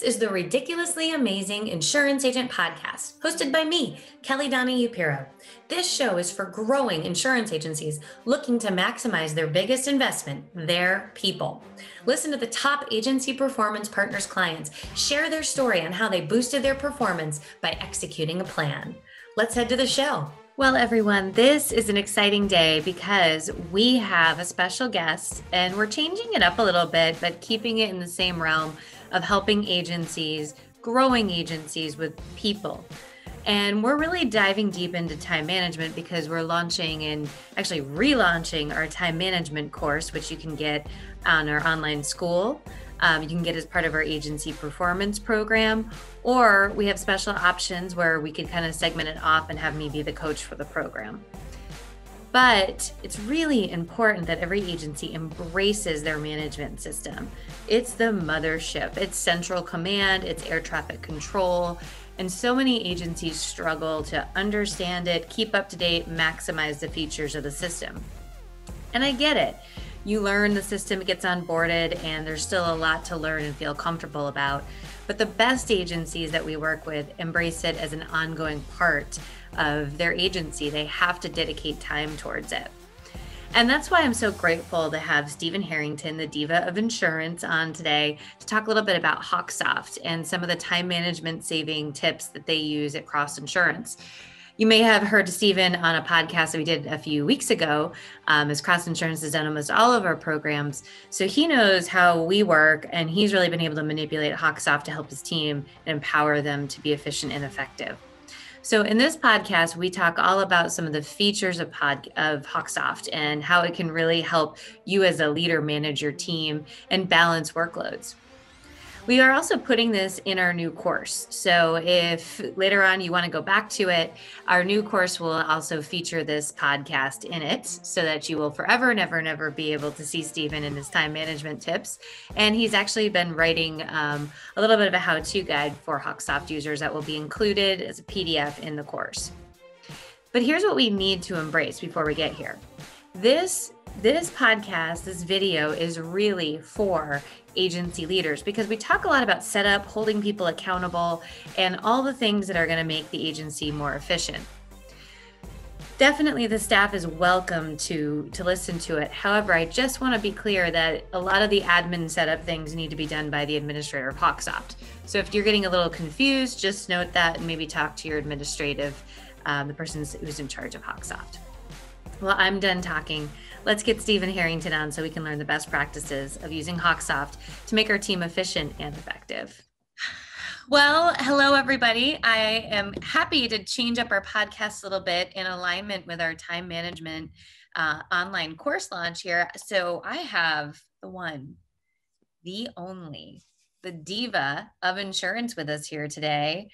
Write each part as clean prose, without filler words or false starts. This is the Ridiculously Amazing Insurance Agent Podcast, hosted by me, Kelly Donahue-Piro. This show is for growing insurance agencies looking to maximize their biggest investment, their people. Listen to the top Agency Performance Partners clients share their story on how they boosted their performance by executing a plan. Let's head to the show. Well, everyone, this is an exciting day because we have a special guest and we're changing it up a little bit, but keeping it in the same realm of helping agencies, growing agencies with people. And we're really diving deep into time management because we're launching and actually relaunching our time management course, which you can get on our online school. You can get as part of our agency performance program, or we have special options where we could kind of segment it off and have me be the coach for the program. But it's really important that every agency embraces their management system. It's the mothership, it's central command, it's air traffic control, and so many agencies struggle to understand it, keep up to date, maximize the features of the system. And I get it. You learn the system, it gets onboarded, and there's still a lot to learn and feel comfortable about. But the best agencies that we work with embrace it as an ongoing part of their agency. They have to dedicate time towards it. And that's why I'm so grateful to have Stephen Harrington, the diva of insurance, on today to talk a little bit about Hawksoft and some of the time management saving tips that they use at Cross Insurance. You may have heard Stephen on a podcast that we did a few weeks ago, as Cross Insurance has done almost all of our programs. So he knows how we work, and he's really been able to manipulate Hawksoft to help his team and empower them to be efficient and effective. So in this podcast, we talk all about some of the features of Hawksoft and how it can really help you as a leader manage your team and balance workloads. We are also putting this in our new course. So if later on you want to go back to it, our new course will also feature this podcast in it so that you will forever and ever and ever be able to see Stephen and his time management tips. And he's actually been writing a little bit of a how-to guide for Hawksoft users that will be included as a PDF in the course. But here's what we need to embrace before we get here. This podcast, this video is really for agency leaders because we talk a lot about setup, holding people accountable, and all the things that are going to make the agency more efficient. Definitely the staff is welcome to listen to it. However, I just want to be clear that a lot of the admin setup things need to be done by the administrator of Hawksoft. So if you're getting a little confused, just note that and maybe talk to your administrative, the person who's in charge of Hawksoft. Well, I'm done talking. Let's get Stephen Harrington on so we can learn the best practices of using Hawksoft to make our team efficient and effective. Well, hello, everybody. I am happy to change up our podcast a little bit in alignment with our time management online course launch here. So I have the one, the only, the diva of insurance with us here today,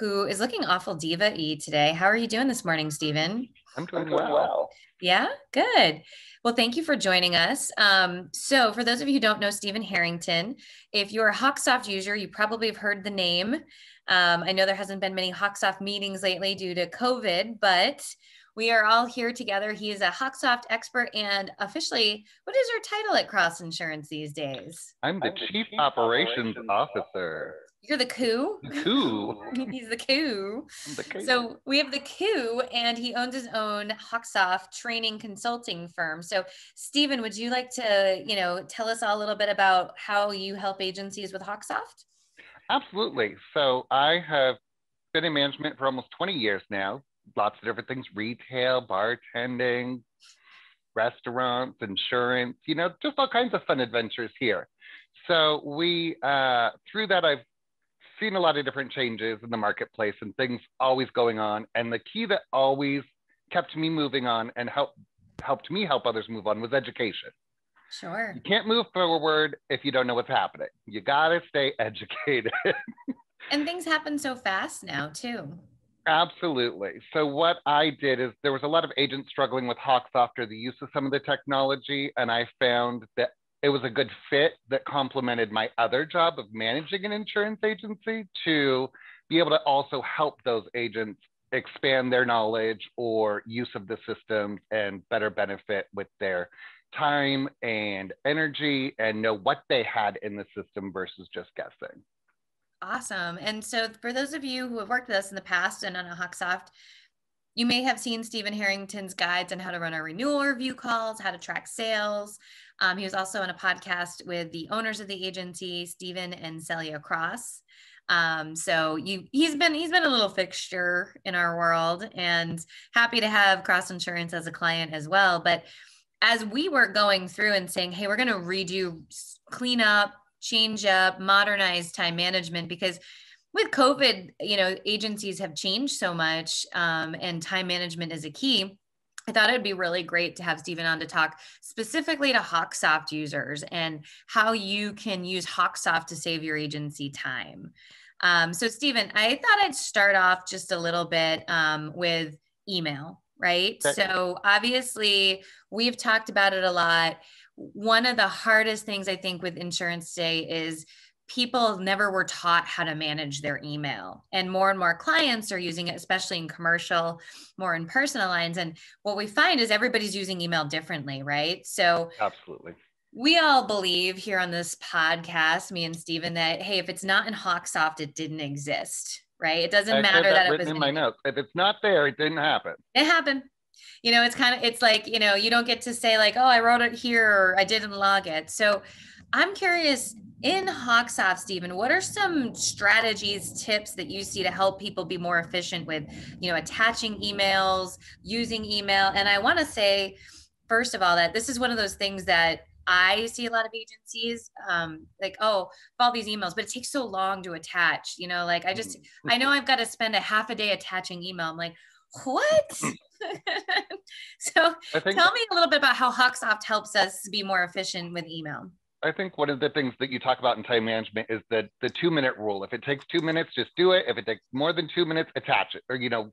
who is looking awful diva-y today. How are you doing this morning, Stephen? I'm doing well. Yeah, good. Well, thank you for joining us. So for those of you who don't know Stephen Harrington, if you're a Hawksoft user, you probably have heard the name. I know there hasn't been many Hawksoft meetings lately due to COVID, but we are all here together. He is a Hawksoft expert and officially, what is your title at Cross Insurance these days? I'm the Chief Operations Officer. You're the coup. The coup. He's the coup. The coup. So we have the coup, and he owns his own Hawksoft training consulting firm. So Stephen, would you like to, tell us all a little bit about how you help agencies with Hawksoft? Absolutely. So I have been in management for almost 20 years now. Lots of different things: retail, bartending, restaurants, insurance. Just all kinds of fun adventures here. So we, through that, I've seen a lot of different changes in the marketplace and things always going on. And the key that always kept me moving on and helped me help others move on was education. Sure. You can't move forward if you don't know what's happening. You gotta stay educated. And things happen so fast now too. Absolutely. So what I did is there was a lot of agents struggling with Hawksoft or the use of some of the technology. And I found that it was a good fit that complemented my other job of managing an insurance agency to be able to also help those agents expand their knowledge or use of the systems and better benefit with their time and energy and know what they had in the system versus just guessing. Awesome. And so for those of you who have worked with us in the past and on Hawksoft, you may have seen Stephen Harrington's guides on how to run our renewal review calls, how to track sales. He was also on a podcast with the owners of the agency, Stephen and Celia Cross. So he's been a little fixture in our world, and happy to have Cross Insurance as a client as well. But as we were going through and saying, hey, we're going to redo, clean up, change up, modernize time management, because with COVID, you know, agencies have changed so much, and time management is a key. I thought it'd be really great to have Stephen on to talk specifically to Hawksoft users and how you can use Hawksoft to save your agency time. So Stephen, I thought I'd start off just a little bit with email, right? Okay. So obviously we've talked about it a lot. One of the hardest things I think with insurance today is people never were taught how to manage their email, and more clients are using it, especially in commercial, more in personal lines. And what we find is everybody's using email differently, right? So absolutely. We all believe here on this podcast, me and Stephen, that, hey, if it's not in Hawksoft, it didn't exist, right? It doesn't matter that it was in my notes. If it's not there, it didn't happen. It happened. You know, it's kind of, it's like, you know, you don't get to say like, oh, I wrote it here, or I didn't log it. So I'm curious, in Hawksoft, Stephen, what are some strategies, tips that you see to help people be more efficient with, you know, attaching emails, using email? And I want to say, first of all, that this is one of those things that I see a lot of agencies like, oh, all these emails, but it takes so long to attach, you know, like I know I've got to spend a half a day attaching email. I'm like, what? So tell me a little bit about how Hawksoft helps us be more efficient with email. I think one of the things that you talk about in time management is the 2-minute rule. If it takes 2 minutes, just do it. If it takes more than 2 minutes, attach it, or, you know,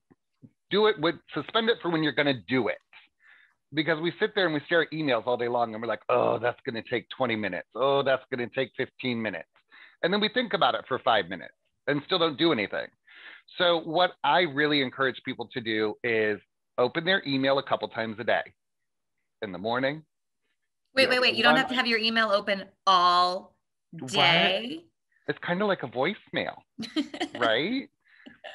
do it with, suspend it for when you're going to do it. Because we sit there and we stare at emails all day long and we're like, oh, that's going to take 20 minutes. Oh, that's going to take 15 minutes. And then we think about it for 5 minutes and still don't do anything. So what I really encourage people to do is open their email a couple times a day, in the morning. Wait. You don't have to have your email open all day. What? It's kind of like a voicemail, right?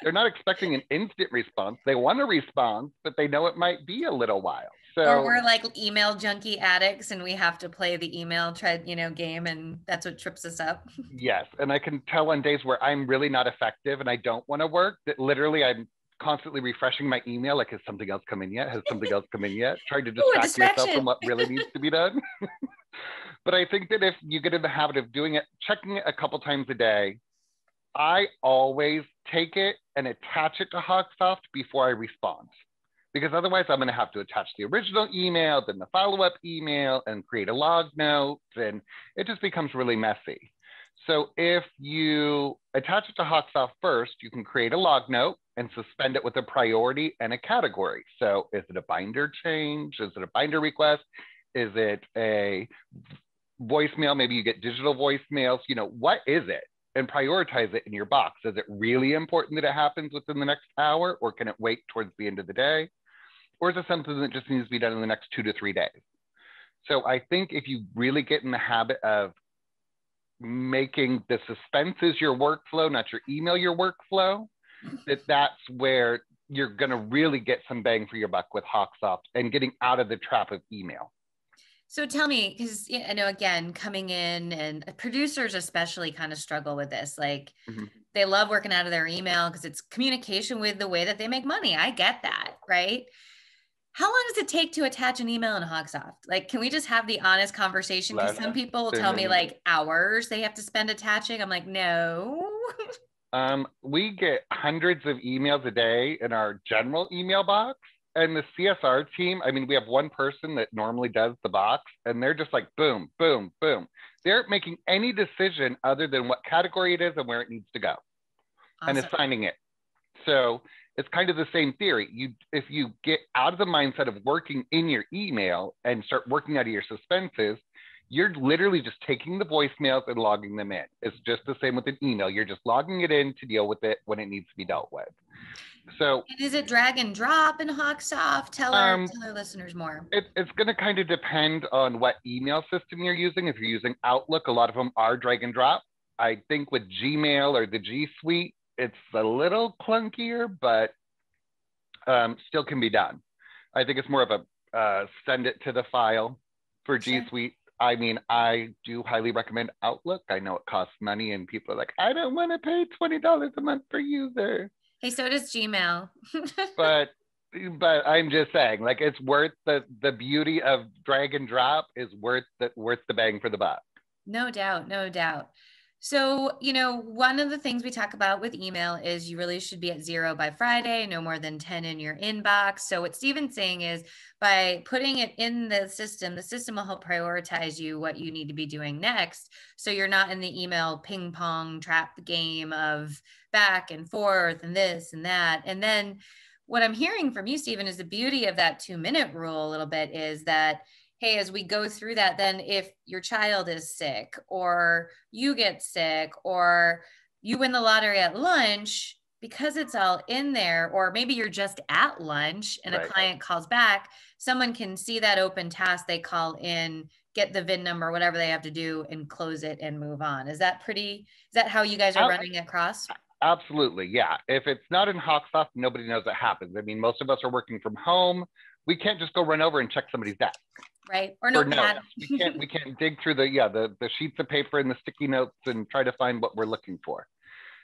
They're not expecting an instant response. They want a response, but they know it might be a little while. So, or we're like email junkie addicts and we have to play the email game, and that's what trips us up. Yes. And I can tell on days where I'm really not effective and I don't want to work, that literally I'm constantly refreshing my email, like, has something else come in yet? Has something else come in yet? Trying to distract myself from what really needs to be done. But I think that if you get in the habit of doing it, checking it a couple times a day, I always take it and attach it to Hawksoft before I respond, because otherwise I'm going to have to attach the original email, then the follow-up email, and create a log note, and it just becomes really messy. So if you attach it to Hawksoft first, you can create a log note and suspend it with a priority and a category. So is it a binder change? Is it a binder request? Is it a voicemail? Maybe you get digital voicemails. You know, what is it? And prioritize it in your box. Is it really important that it happens within the next hour, or can it wait towards the end of the day? Or is it something that just needs to be done in the next 2 to 3 days? So I think if you really get in the habit of making the suspenses your workflow, not your email your workflow, that's where you're going to really get some bang for your buck with Hawksoft and getting out of the trap of email. So tell me, because I know, again, coming in, and producers especially kind of struggle with this. Like, they love working out of their email because it's communication with the way that they make money. I get that, right? How long does it take to attach an email in Hawksoft? Like, can we just have the honest conversation? Because some people will tell me like hours they have to spend attaching. I'm like, no. We get hundreds of emails a day in our general email box. And the CSR team, I mean, we have one person that normally does the box, and they're just like, boom, boom, boom. They aren't making any decision other than what category it is and where it needs to go. Awesome. And assigning it. So it's kind of the same theory. If you get out of the mindset of working in your email and start working out of your suspenses, you're literally just taking the voicemails and logging them in. It's just the same with an email. You're just logging it in to deal with it when it needs to be dealt with. So, and is it drag and drop in Hawksoft? Tell our listeners more. It's going to kind of depend on what email system you're using. If you're using Outlook, a lot of them are drag and drop. I think with Gmail or the G Suite, it's a little clunkier, but still can be done. I think it's more of a send it to the file for G Suite. I mean, I do highly recommend Outlook. I know it costs money and people are like, I don't want to pay $20 a month per user. Hey, so does Gmail. But I'm just saying, like, it's worth the beauty of drag and drop is worth the bang for the buck. No doubt, no doubt. So, you know, one of the things we talk about with email is you really should be at 0 by Friday, no more than 10 in your inbox. So what Stephen's saying is by putting it in the system will help prioritize you what you need to be doing next. So you're not in the email ping pong trap game of back and forth and this and that. And then what I'm hearing from you, Stephen, is the beauty of that 2-minute rule a little bit is that, hey, as we go through that, then if your child is sick or you get sick or you win the lottery at lunch, because it's all in there, or maybe you're just at lunch and a client calls back, someone can see that open task, they call in, get the VIN number, whatever they have to do, and close it and move on. Is that how you guys are running at Cross? Absolutely, yeah. If it's not in Hawksoft, nobody knows what happens. I mean, most of us are working from home. We can't just go run over and check somebody's desk. Right. Or no. We can't dig through the sheets of paper and the sticky notes and try to find what we're looking for.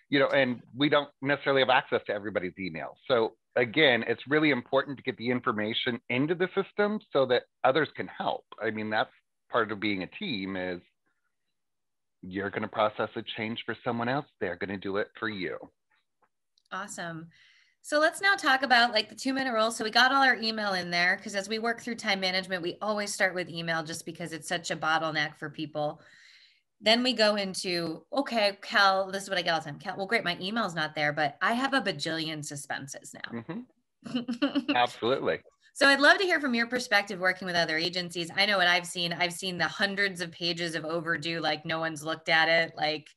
You know, and we don't necessarily have access to everybody's email. So again, it's really important to get the information into the system so that others can help. I mean, that's part of being a team is you're going to process a change for someone else. They're going to do it for you. Awesome. So let's now talk about like the 2-minute rule. So we got all our email in there because as we work through time management, we always start with email just because it's such a bottleneck for people. Then we go into, okay, Cal, this is what I get all the time. Cal, well, great, my email's not there, but I have a bajillion suspenses now. Mm-hmm. Absolutely. So I'd love to hear from your perspective working with other agencies. I know what I've seen the hundreds of pages of overdue, like no one's looked at it, like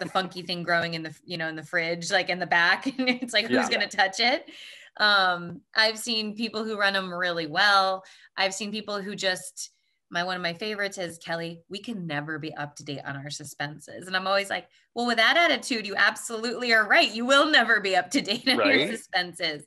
the funky thing growing in the, you know, in the fridge, like in the back, and it's like, who's going to touch it? I've seen people who run them really well. I've seen people who just, one of my favorites is Kelly, we can never be up to date on our suspenses. And I'm always like, well, with that attitude, you absolutely are right. You will never be up to date on your suspenses.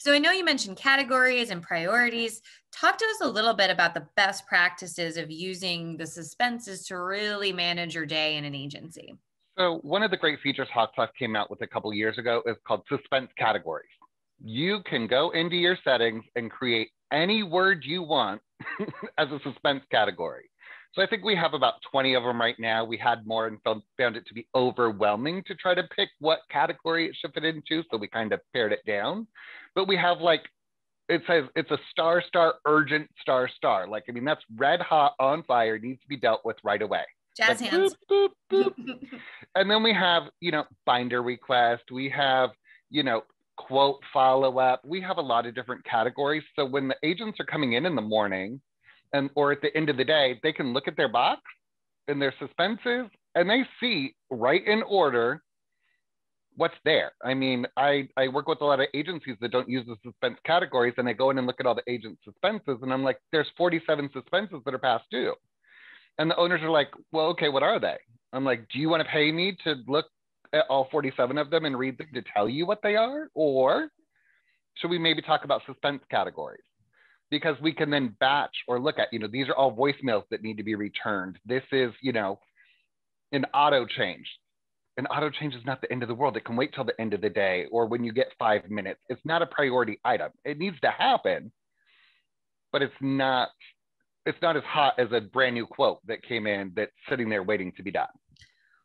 So I know you mentioned categories and priorities. Talk to us a little bit about the best practices of using the suspenses to really manage your day in an agency. So one of the great features Hawksoft came out with a couple of years ago is called suspense categories. You can go into your settings and create any word you want as a suspense category. So I think we have about 20 of them right now. We had more and found it to be overwhelming to try to pick what category it should fit into. So we kind of pared it down, but we have like, it says it's a star, star, urgent, star, star. Like, I mean, that's red hot, on fire, needs to be dealt with right away. Jazz like, hands. Boop, boop, boop. And then we have, you know, binder request. We have, you know, quote follow-up. We have a lot of different categories. So when the agents are coming in the morning and or at the end of the day, they can look at their box and their suspenses and they see right in order what's there. I mean, I work with a lot of agencies that don't use the suspense categories and they go in and look at all the agent suspenses. And I'm like, there's 47 suspenses that are past due. And the owners are like, well, okay, what are they? I'm like, do you want to pay me to look at all 47 of them and read them to tell you what they are? Or should we maybe talk about suspense categories? Because we can then batch or look at, you know, these are all voicemails that need to be returned. This is, you know, an auto change. An auto change is not the end of the world. It can wait till the end of the day or when you get 5 minutes. It's not a priority item. It needs to happen, but it's not as hot as a brand new quote that came in that's sitting there waiting to be done.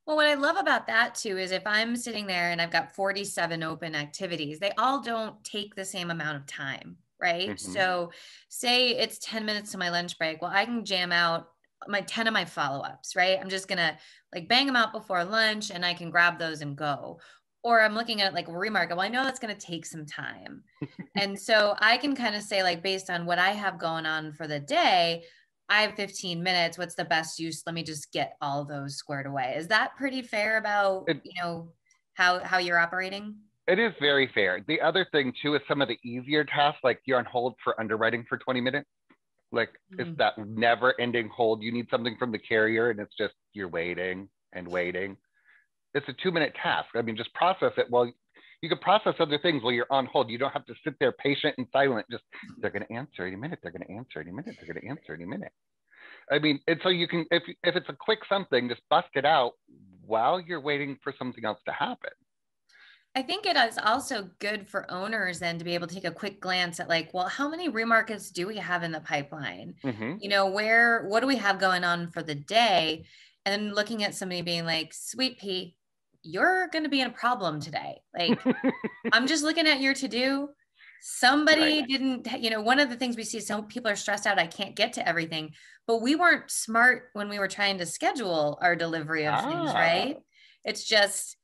Well, what I love about that too, is if I'm sitting there and I've got 47 open activities, they all don't take the same amount of time, right? Mm-hmm. So say it's 10 minutes to my lunch break. Well, I can jam out my 10 of my follow-ups, right? I'm just going to like bang them out before lunch and I can grab those and go. Or I'm looking at it like remark. Well, I know that's going to take some time. And so I can kind of say like, based on what I have going on for the day, I have 15 minutes. What's the best use? Let me just get all those squared away. Is that pretty fair about, you know, how you're operating? It is very fair. The other thing too, is some of the easier tasks, like you're on hold for underwriting for 20 minutes. Like it's that never ending hold. You need something from the carrier and it's just, you're waiting and waiting. it's a 2-minute task. I mean, just process it. Well, you can process other things while you're on hold. You don't have to sit there patient and silent. Just, they're going to answer any minute. They're going to answer any minute. They're going to answer any minute. I mean, and so you can, if it's a quick something, just bust it out while you're waiting for something else to happen. I think it is also good for owners then to be able to take a quick glance at like, well, how many remarkets do we have in the pipeline? Mm-hmm. You know, where, what do we have going on for the day? And then looking at somebody being like, sweet pea, you're going to be in a problem today. Like, I'm just looking at your to-do. Somebody didn't, you know, one of the things we see, some people are stressed out. I can't get to everything, but we weren't smart when we were trying to schedule our delivery of things, right? It's just,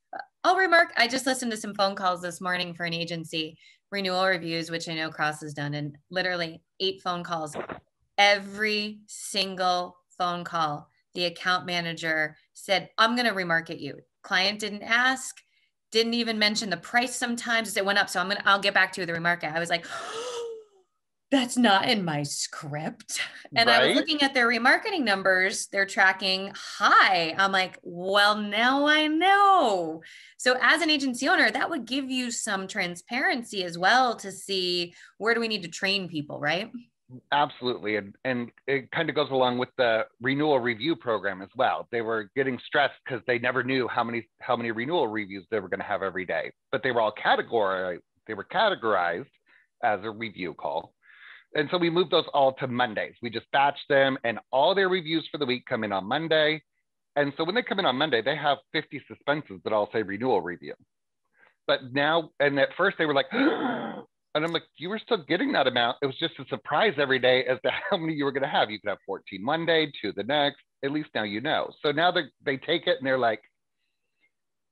I'll remark, I just listened to some phone calls this morning for an agency, renewal reviews, which I know Cross has done, and literally 8 phone calls. Every single phone call, the account manager said, I'm going to remark at you. Client didn't ask, didn't even mention the price sometimes. It went up, so I'll get back to you with the remark. I was like, oh, that's not in my script. And I was looking at their remarketing numbers, they're tracking high. I'm like, well, now I know. So as an agency owner, that would give you some transparency as well to see where do we need to train people, right? Absolutely. And it kind of goes along with the renewal review program as well. They were getting stressed because they never knew how many renewal reviews they were going to have every day, but they were all categorized as a review call. And so we moved those all to Mondays. We just batched them, and all their reviews for the week come in on Monday. And so when they come in on Monday, they have 50 suspenses that all say renewal review. But now, and at first they were like, and I'm like, you were still getting that amount. It was just a surprise every day as to how many you were going to have. You could have 14 one day, 2 the next. At least now you know. So now they take it and they're like,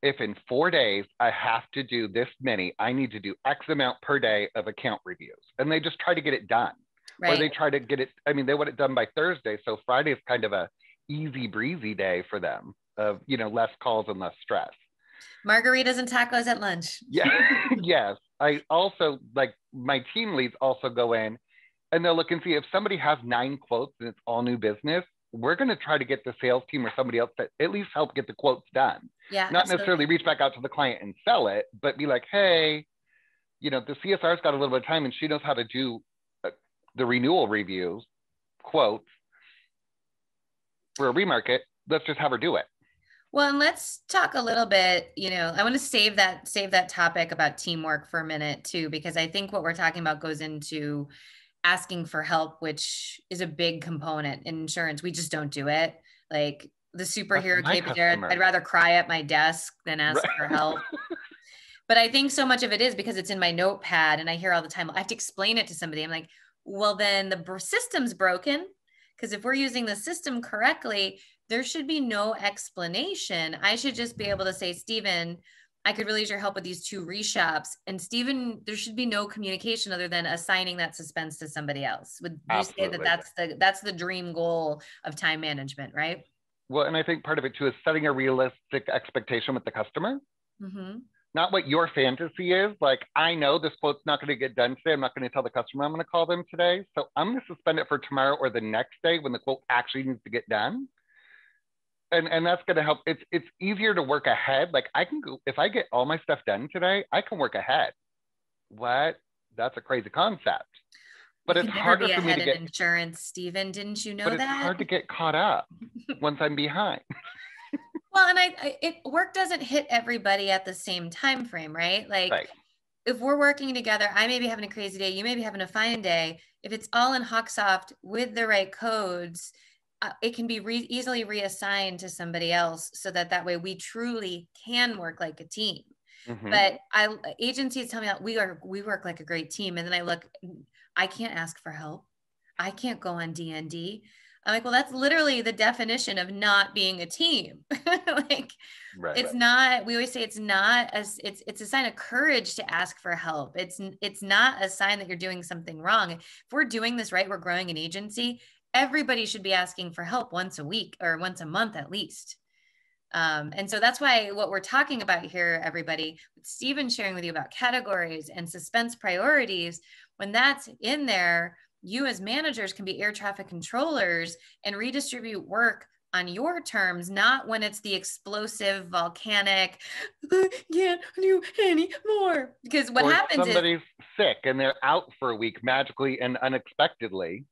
if in 4 days I have to do this many, I need to do X amount per day of account reviews. And they just try to get it done. Right. Or they try to get it. I mean, they want it done by Thursday. So Friday is kind of a easy breezy day for them of, you know, less calls and less stress. Margaritas and tacos at lunch. Yeah. Yes. I also, like, my team leads also go in and they'll look and see if somebody has 9 quotes and it's all new business, we're going to try to get the sales team or somebody else that at least help get the quotes done. Yeah, not necessarily reach back out to the client and sell it, but be like, hey, you know, the CSR's got a little bit of time and she knows how to do the renewal reviews, quotes for a remarket. Let's just have her do it. Well, and let's talk a little bit, you know, I want to save that topic about teamwork for a minute too, because I think what we're talking about goes into asking for help, which is a big component in insurance. We just don't do it. Like the superhero capability, I'd rather cry at my desk than ask for help. But I think so much of it is because it's in my notepad and I hear all the time, I have to explain it to somebody. I'm like, well, then the system's broken, because if we're using the system correctly, there should be no explanation. I should just be able to say, Stephen, I could really use your help with these 2 reshops. And Stephen, there should be no communication other than assigning that suspense to somebody else. Would you say that that's the dream goal of time management, right? Well, and I think part of it too is setting a realistic expectation with the customer. Mm-hmm. Not what your fantasy is. Like, I know this quote's not going to get done today. I'm not going to tell the customer I'm going to call them today. So I'm going to suspend it for tomorrow or the next day when the quote actually needs to get done. And that's going to help. It's easier to work ahead. Like, I can go, if I get all my stuff done today, I can work ahead. What? That's a crazy concept. But it's harder for me to get insurance, Stephen. Didn't you know that? But it's hard to get caught up once I'm behind. Well, and work doesn't hit everybody at the same time frame, right? Like, if we're working together, I may be having a crazy day, you may be having a fine day. If it's all in Hawksoft with the right codes, it can be easily reassigned to somebody else, so that way we truly can work like a team. Mm-hmm. But agencies tell me that we work like a great team, and then I look, I can't ask for help. I can't go on D&D. I'm like, well, that's literally the definition of not being a team. Like, not. We always say it's not. It's a sign of courage to ask for help. It's not a sign that you're doing something wrong. If we're doing this right, we're growing an agency. Everybody should be asking for help once a week or once a month at least. And so that's why what we're talking about here, everybody, with Stephen sharing with you about categories and suspense priorities, when that's in there, you as managers can be air traffic controllers and redistribute work on your terms, not when it's the explosive, volcanic, I can't do any more. Because what happens is somebody's sick and they're out for a week magically and unexpectedly.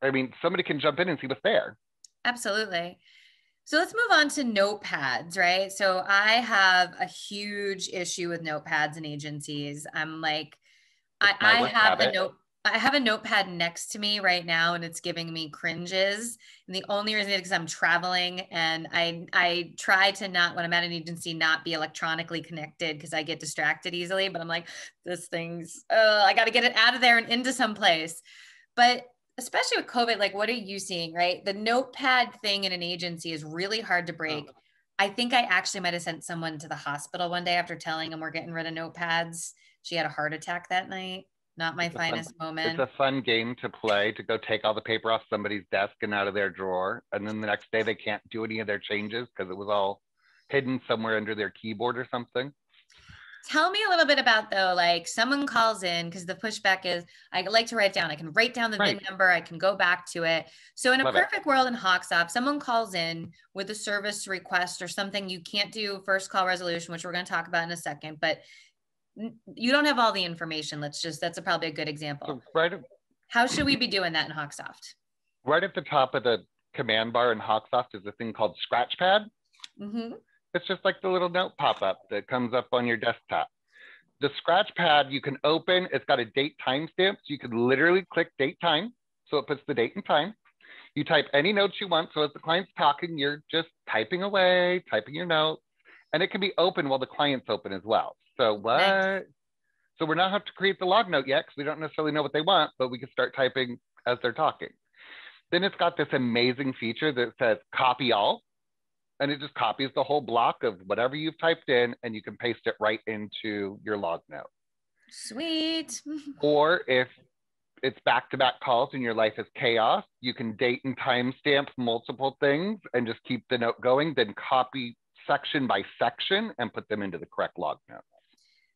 I mean, somebody can jump in and see what's there. Absolutely. So let's move on to notepads, right? So I have a huge issue with notepads and agencies. I'm like, I have a notepad next to me right now and it's giving me cringes. And the only reason is because I'm traveling and I try to not, when I'm at an agency, not be electronically connected because I get distracted easily, but I'm like, this thing's, I got to get it out of there and into someplace. But especially with COVID, like, what are you seeing, right? The notepad thing in an agency is really hard to break. I think I actually might've sent someone to the hospital one day after telling them we're getting rid of notepads. She had a heart attack that night. Not my finest moment. It's a fun game to play, to go take all the paper off somebody's desk and out of their drawer. And then the next day they can't do any of their changes because it was all hidden somewhere under their keyboard or something. Tell me a little bit about, though, like someone calls in because the pushback is I like to write down. I can write down the VIN number. I can go back to it. So in a perfect world in Hawksoft, someone calls in with a service request or something. You can't do first call resolution, which we're going to talk about in a second, but you don't have all the information. Let's just, that's probably a good example. So how should we be doing that in Hawksoft? Right at the top of the command bar in Hawksoft is a thing called Scratchpad. Mm-hmm. It's just like the little note pop-up that comes up on your desktop. The Scratchpad you can open, it's got a date time stamp. So you can literally click date time. So it puts the date and time. You type any notes you want. So as the client's talking, you're just typing away, typing your notes. And it can be open while the client's open as well. So what? Nice. So we're not have to create the log note yet because we don't necessarily know what they want, but we can start typing as they're talking. Then it's got this amazing feature that says copy all. And it just copies the whole block of whatever you've typed in and you can paste it right into your log note. Sweet. Or if it's back-to-back calls and your life is chaos, you can date and timestamp multiple things and just keep the note going, then copy section by section and put them into the correct log note.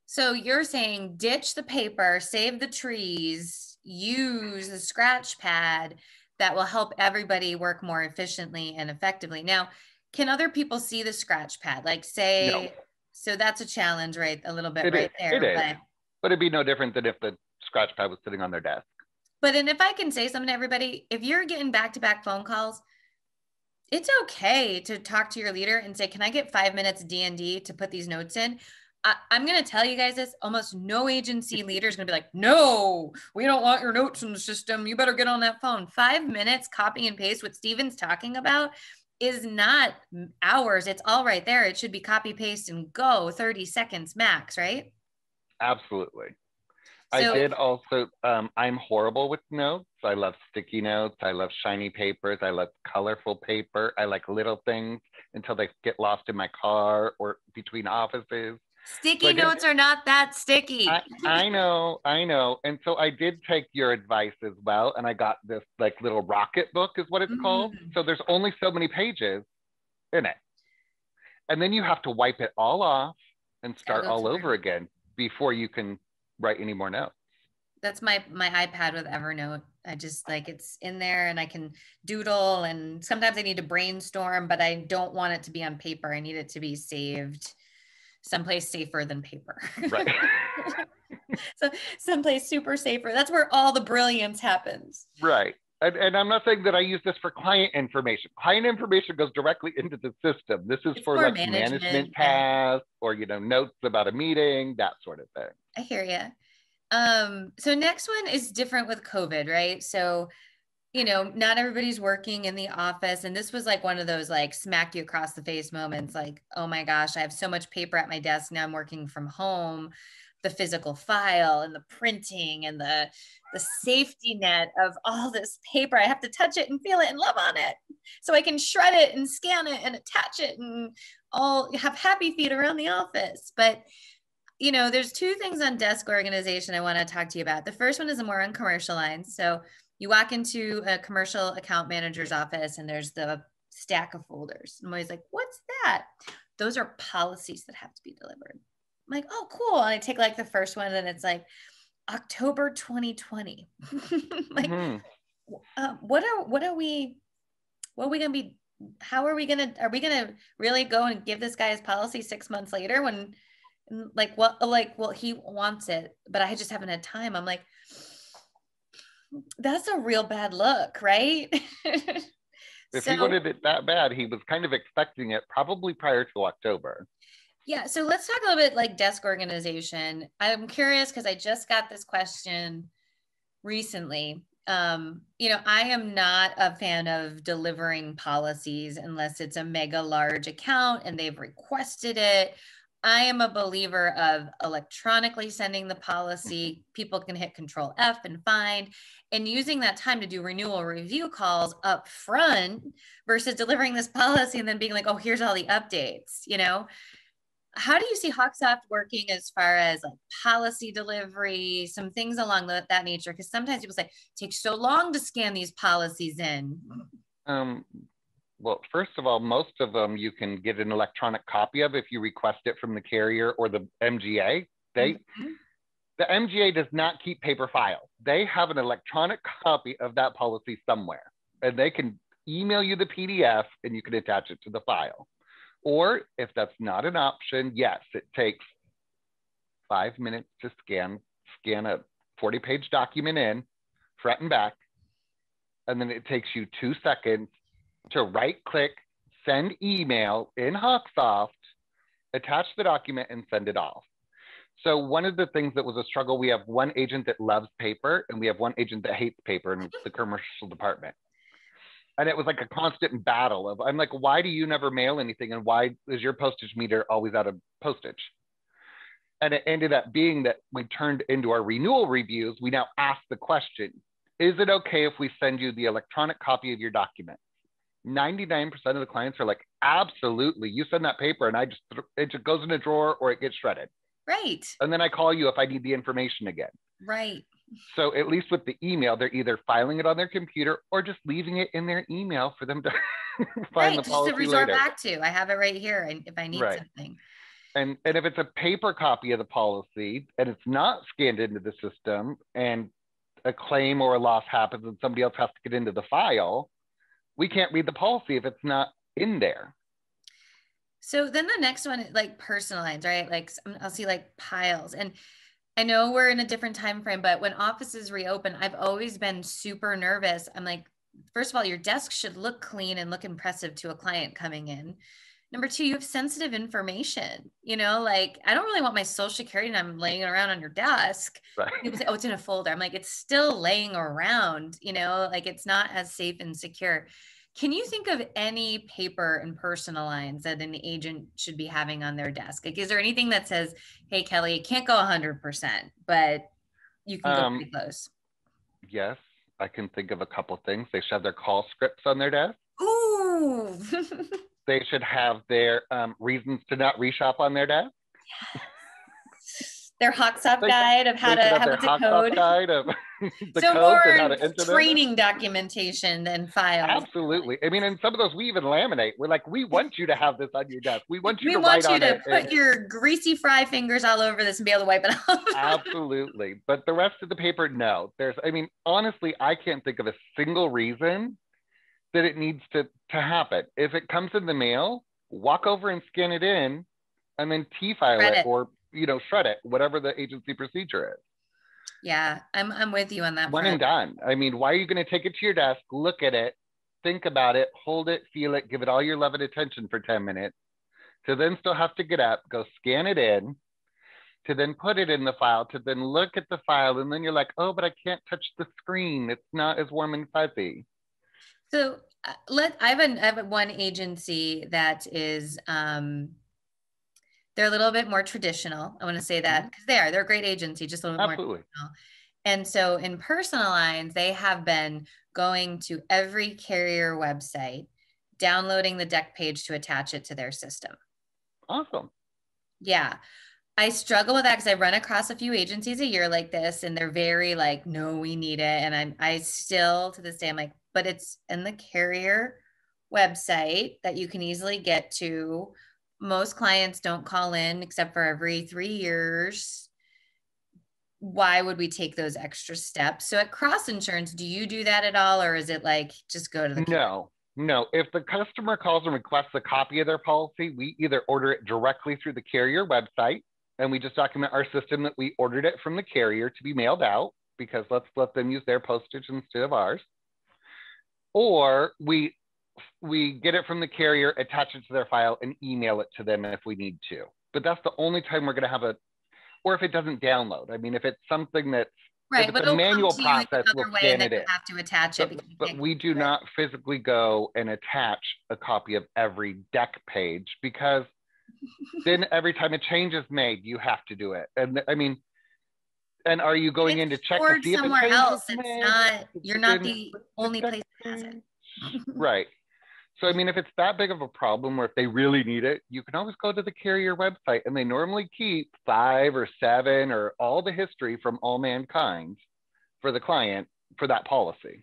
So you're saying ditch the paper, save the trees, use the scratch pad that will help everybody work more efficiently and effectively. Now, can other people see the scratch pad? Like say, no. So that's a challenge, right? A little bit right there. It is. But it'd be no different than if the scratch pad was sitting on their desk. But and if I can say something to everybody, if you're getting back-to-back phone calls, it's okay to talk to your leader and say, can I get 5 minutes D&D to put these notes in? I'm going to tell you guys this, almost no agency leader is going to be like, no, we don't want your notes in the system. You better get on that phone. 5 minutes copy and paste what Stephen's talking about is not hours. It's all right there. It should be copy, paste, and go 30 seconds max, right? Absolutely. So, I did also, I'm horrible with notes. I love sticky notes. I love shiny papers. I love colorful paper. I like little things until they get lost in my car or between offices. Sticky notes are not that sticky. I know. And so I did take your advice as well. And I got this like little Rocketbook is what it's called. So there's only so many pages in it. And then you have to wipe it all off and start all over again before you can write any more notes. That's my iPad with Evernote. I just like it's in there and I can doodle and sometimes I need to brainstorm, but I don't want it to be on paper. I need it to be saved someplace safer than paper. Right. So someplace super safer. That's where all the brilliance happens. Right. And I'm not saying that I use this for client information. Client information goes directly into the system. This is for like management tasks or, you know, notes about a meeting, that sort of thing. I hear you. So next one is different with COVID, right? So, you know, not everybody's working in the office. And this was like one of those like smack you across the face moments. Like, oh my gosh, I have so much paper at my desk. Now I'm working from home, the physical file and the printing and the safety net of all this paper. I have to touch it and feel it and love on it. So I can shred it and scan it and attach it and all have happy feet around the office. But you know, there's two things on desk organization I want to talk to you about. The first one is more on commercial lines. So you walk into a commercial account manager's office and there's the stack of folders. I'm always like, what's that? Those are policies that have to be delivered. I'm like, oh, cool. And I take like the first one and it's like October 2020. Like, what are we going to be how are we going to, really go and give this guy his policy 6 months later when like, what, like, well, he wants it, but I just haven't had time. I'm like, that's a real bad look, right? If he wanted it that bad, he was kind of expecting it probably prior to October. Yeah. So let's talk a little bit like desk organization. I'm curious because I just got this question recently. You know, I am not a fan of delivering policies unless it's a mega large account and they've requested it. I am a believer of electronically sending the policy. People can hit Control F and find, and using that time to do renewal review calls up front versus delivering this policy and then being like, oh, here's all the updates, you know? How do you see Hawksoft working as far as like policy delivery, some things along that nature? Because sometimes people say, it takes so long to scan these policies in. Well, first of all, most of them you can get an electronic copy of if you request it from the carrier or the MGA. The MGA does not keep paper files. They have an electronic copy of that policy somewhere, and they can email you the PDF and you can attach it to the file. Or if that's not an option, yes, it takes 5 minutes to scan a 40-page document in, front and back, and then it takes you 2 seconds to right-click, send email in Hawksoft, attach the document, and send it off. So one of the things that was a struggle, we have one agent that loves paper, and we have one agent that hates paper in the commercial department. And it was like a constant battle of, I'm like, why do you never mail anything? And why is your postage meter always out of postage? And it ended up being that we turned into our renewal reviews. We now ask the question, is it okay if we send you the electronic copy of your document? 99% of the clients are like, absolutely. You send that paper and it just goes in a drawer or it gets shredded. Right. And then I call you if I need the information again. Right. So at least with the email, they're either filing it on their computer or just leaving it in their email for them to find the policy later. Right, just to resort back to. I have it right here if I need something. And if it's a paper copy of the policy and it's not scanned into the system and a claim or a loss happens and somebody else has to get into the file, we can't read the policy if it's not in there. So then the next one, like personal lines, right? Like I'll see like piles, and I know we're in a different time frame, but when offices reopen, I've always been super nervous. I'm like, first of all, your desk should look clean and look impressive to a client coming in. Number two, you have sensitive information. You know, like I don't really want my social security number laying around on your desk. Right. People say, oh, it's in a folder. I'm like, it's still laying around, you know, like it's not as safe and secure. Can you think of any paper and personal lines that an agent should be having on their desk? Like, is there anything that says, hey, Kelly, you can't go 100%, but you can go pretty close? Yes, I can think of a couple things. They should have their call scripts on their desk. Ooh! They should have their reasons to not reshop on their desk. Yes. Their Hawksoft guide of how to decode. Guide of the so code more and how to enter training them. Documentation than files. Absolutely. I mean, and some of those we even laminate. We're like, we want you to have this on your desk. We want you to write on it. We want you to put your greasy fry fingers all over this and be able to wipe it off. Absolutely. But the rest of the paper, no. There's, I mean, honestly, I can't think of a single reason that it needs to happen. If it comes in the mail, walk over and scan it in and then T-file it or, you know, shred it, whatever the agency procedure is. Yeah, I'm with you on that. One and done. I mean, why are you going to take it to your desk, look at it, think about it, hold it, feel it, give it all your love and attention for 10 minutes to then still have to get up, go scan it in, to then put it in the file, to then look at the file. And then you're like, oh, but I can't touch the screen. It's not as warm and fuzzy. So I have one agency that is, they're a little bit more traditional. I want to say that because they are, they're a great agency, just a little bit more traditional. And so in personal lines, they have been going to every carrier website, downloading the deck page to attach it to their system. Awesome. Yeah. I struggle with that because I run across a few agencies a year like this and they're very like, no, we need it. And I still to this day, I'm like, but it's in the carrier website that you can easily get to. Most clients don't call in except for every 3 years. Why would we take those extra steps? So at Cross Insurance, do you do that at all? Or is it like, just go to the carrier? No, No, if the customer calls and requests a copy of their policy, we either order it directly through the carrier website, and we just document our system that we ordered it from the carrier to be mailed out, because let's let them use their postage instead of ours. Or we get it from the carrier, attach it to their file, and email it to them if we need to. But that's the only time we're going to have a, or if it doesn't download. I mean, if it's something that's, right, but the manual process will scan it in. You have to attach it. But we do not physically go and attach a copy of every deck page, because then every time a change is made, you have to do it. And I mean, and are you going in to check to see if it's somewhere else? It's not, you're not the only place that has it. Right. So, I mean, if it's that big of a problem, or if they really need it, you can always go to the carrier website, and they normally keep 5 or 7 or all the history from all mankind for the client for that policy.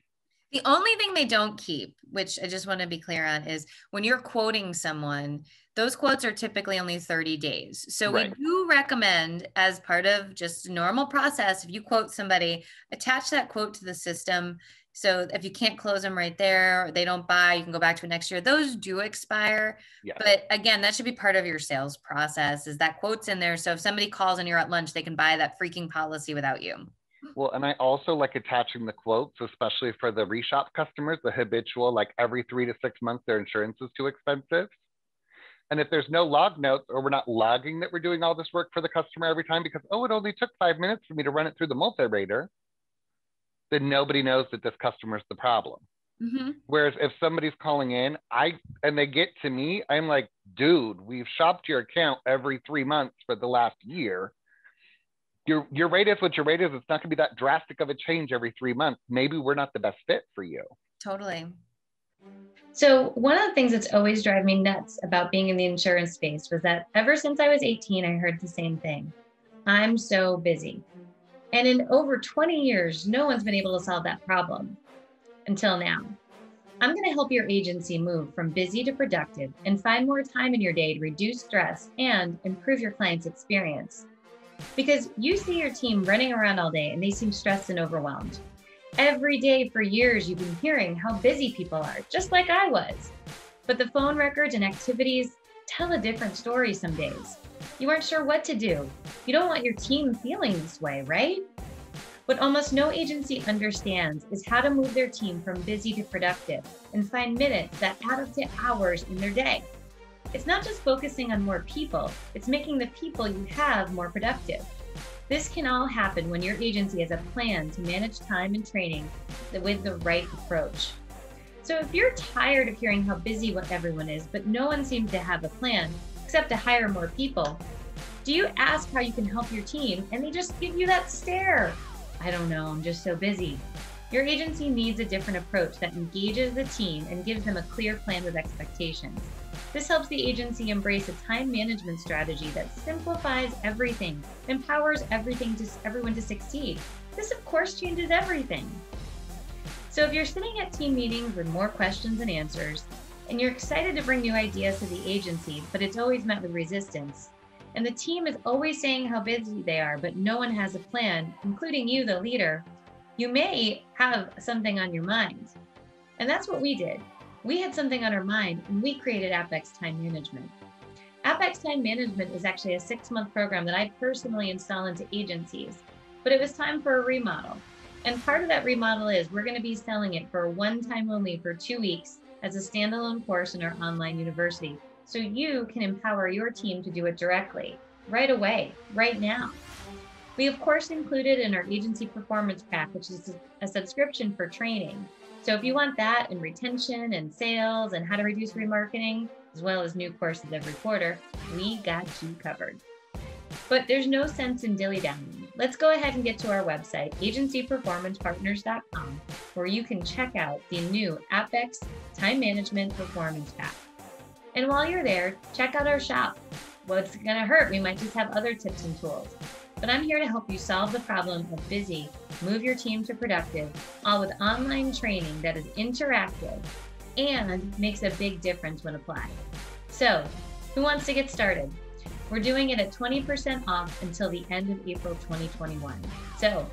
The only thing they don't keep, which I just want to be clear on, is when you're quoting someone, those quotes are typically only 30 days. So right. We do recommend, as part of just a normal process, if you quote somebody, attach that quote to the system. So if you can't close them right there, or they don't buy, you can go back to it next year. Those do expire. Yeah. But again, that should be part of your sales process, is that quote's in there. So if somebody calls and you're at lunch, they can buy that freaking policy without you. Well, and I also like attaching the quotes, especially for the reshop customers, the habitual, like every 3 to 6 months, their insurance is too expensive. And if there's no log notes, or we're not logging that we're doing all this work for the customer every time because, oh, it only took 5 minutes for me to run it through the multi-rater, then nobody knows that this customer's the problem. Mm-hmm. Whereas if somebody's calling in, and they get to me, I'm like, dude, we've shopped your account every 3 months for the last year. Your rate is what your rate is. It's not going to be that drastic of a change every 3 months. Maybe we're not the best fit for you. Totally. So one of the things that's always driven me nuts about being in the insurance space was that ever since I was 18, I heard the same thing. I'm so busy. And in over 20 years, no one's been able to solve that problem until now. I'm going to help your agency move from busy to productive and find more time in your day to reduce stress and improve your client's experience. Because you see your team running around all day and they seem stressed and overwhelmed. Every day for years, you've been hearing how busy people are, just like I was. But the phone records and activities tell a different story some days. You aren't sure what to do. You don't want your team feeling this way, right? What almost no agency understands is how to move their team from busy to productive and find minutes that add up to hours in their day. It's not just focusing on more people, it's making the people you have more productive. This can all happen when your agency has a plan to manage time and training with the right approach. So if you're tired of hearing how busy everyone is, but no one seems to have a plan, except to hire more people, do you ask how you can help your team and they just give you that stare? I don't know, I'm just so busy. Your agency needs a different approach that engages the team and gives them a clear plan with expectations. This helps the agency embrace a time management strategy that simplifies everything, empowers everyone to succeed. This, of course, changes everything. So if you're sitting at team meetings with more questions and answers, and you're excited to bring new ideas to the agency, but it's always met with resistance, and the team is always saying how busy they are, but no one has a plan, including you, the leader, you may have something on your mind. And that's what we did. We had something on our mind and we created Apex Time Management. Apex Time Management is actually a 6-month program that I personally install into agencies, but it was time for a remodel. And part of that remodel is we're going to be selling it for one time only for 2 weeks as a standalone course in our online university. So you can empower your team to do it directly, right away, right now. We of course included in our agency performance pack, which is a subscription for training. So if you want that and retention and sales and how to reduce remarketing, as well as new courses every quarter, we got you covered. But there's no sense in dilly-dallying. Let's go ahead and get to our website, agencyperformancepartners.com, where you can check out the new Apex Time Management Performance Pack. And while you're there, check out our shop. What's gonna hurt? We might just have other tips and tools. But I'm here to help you solve the problem of busy, move your team to productive, all with online training that is interactive and makes a big difference when applied. So who wants to get started? We're doing it at 20% off until the end of April 2021. So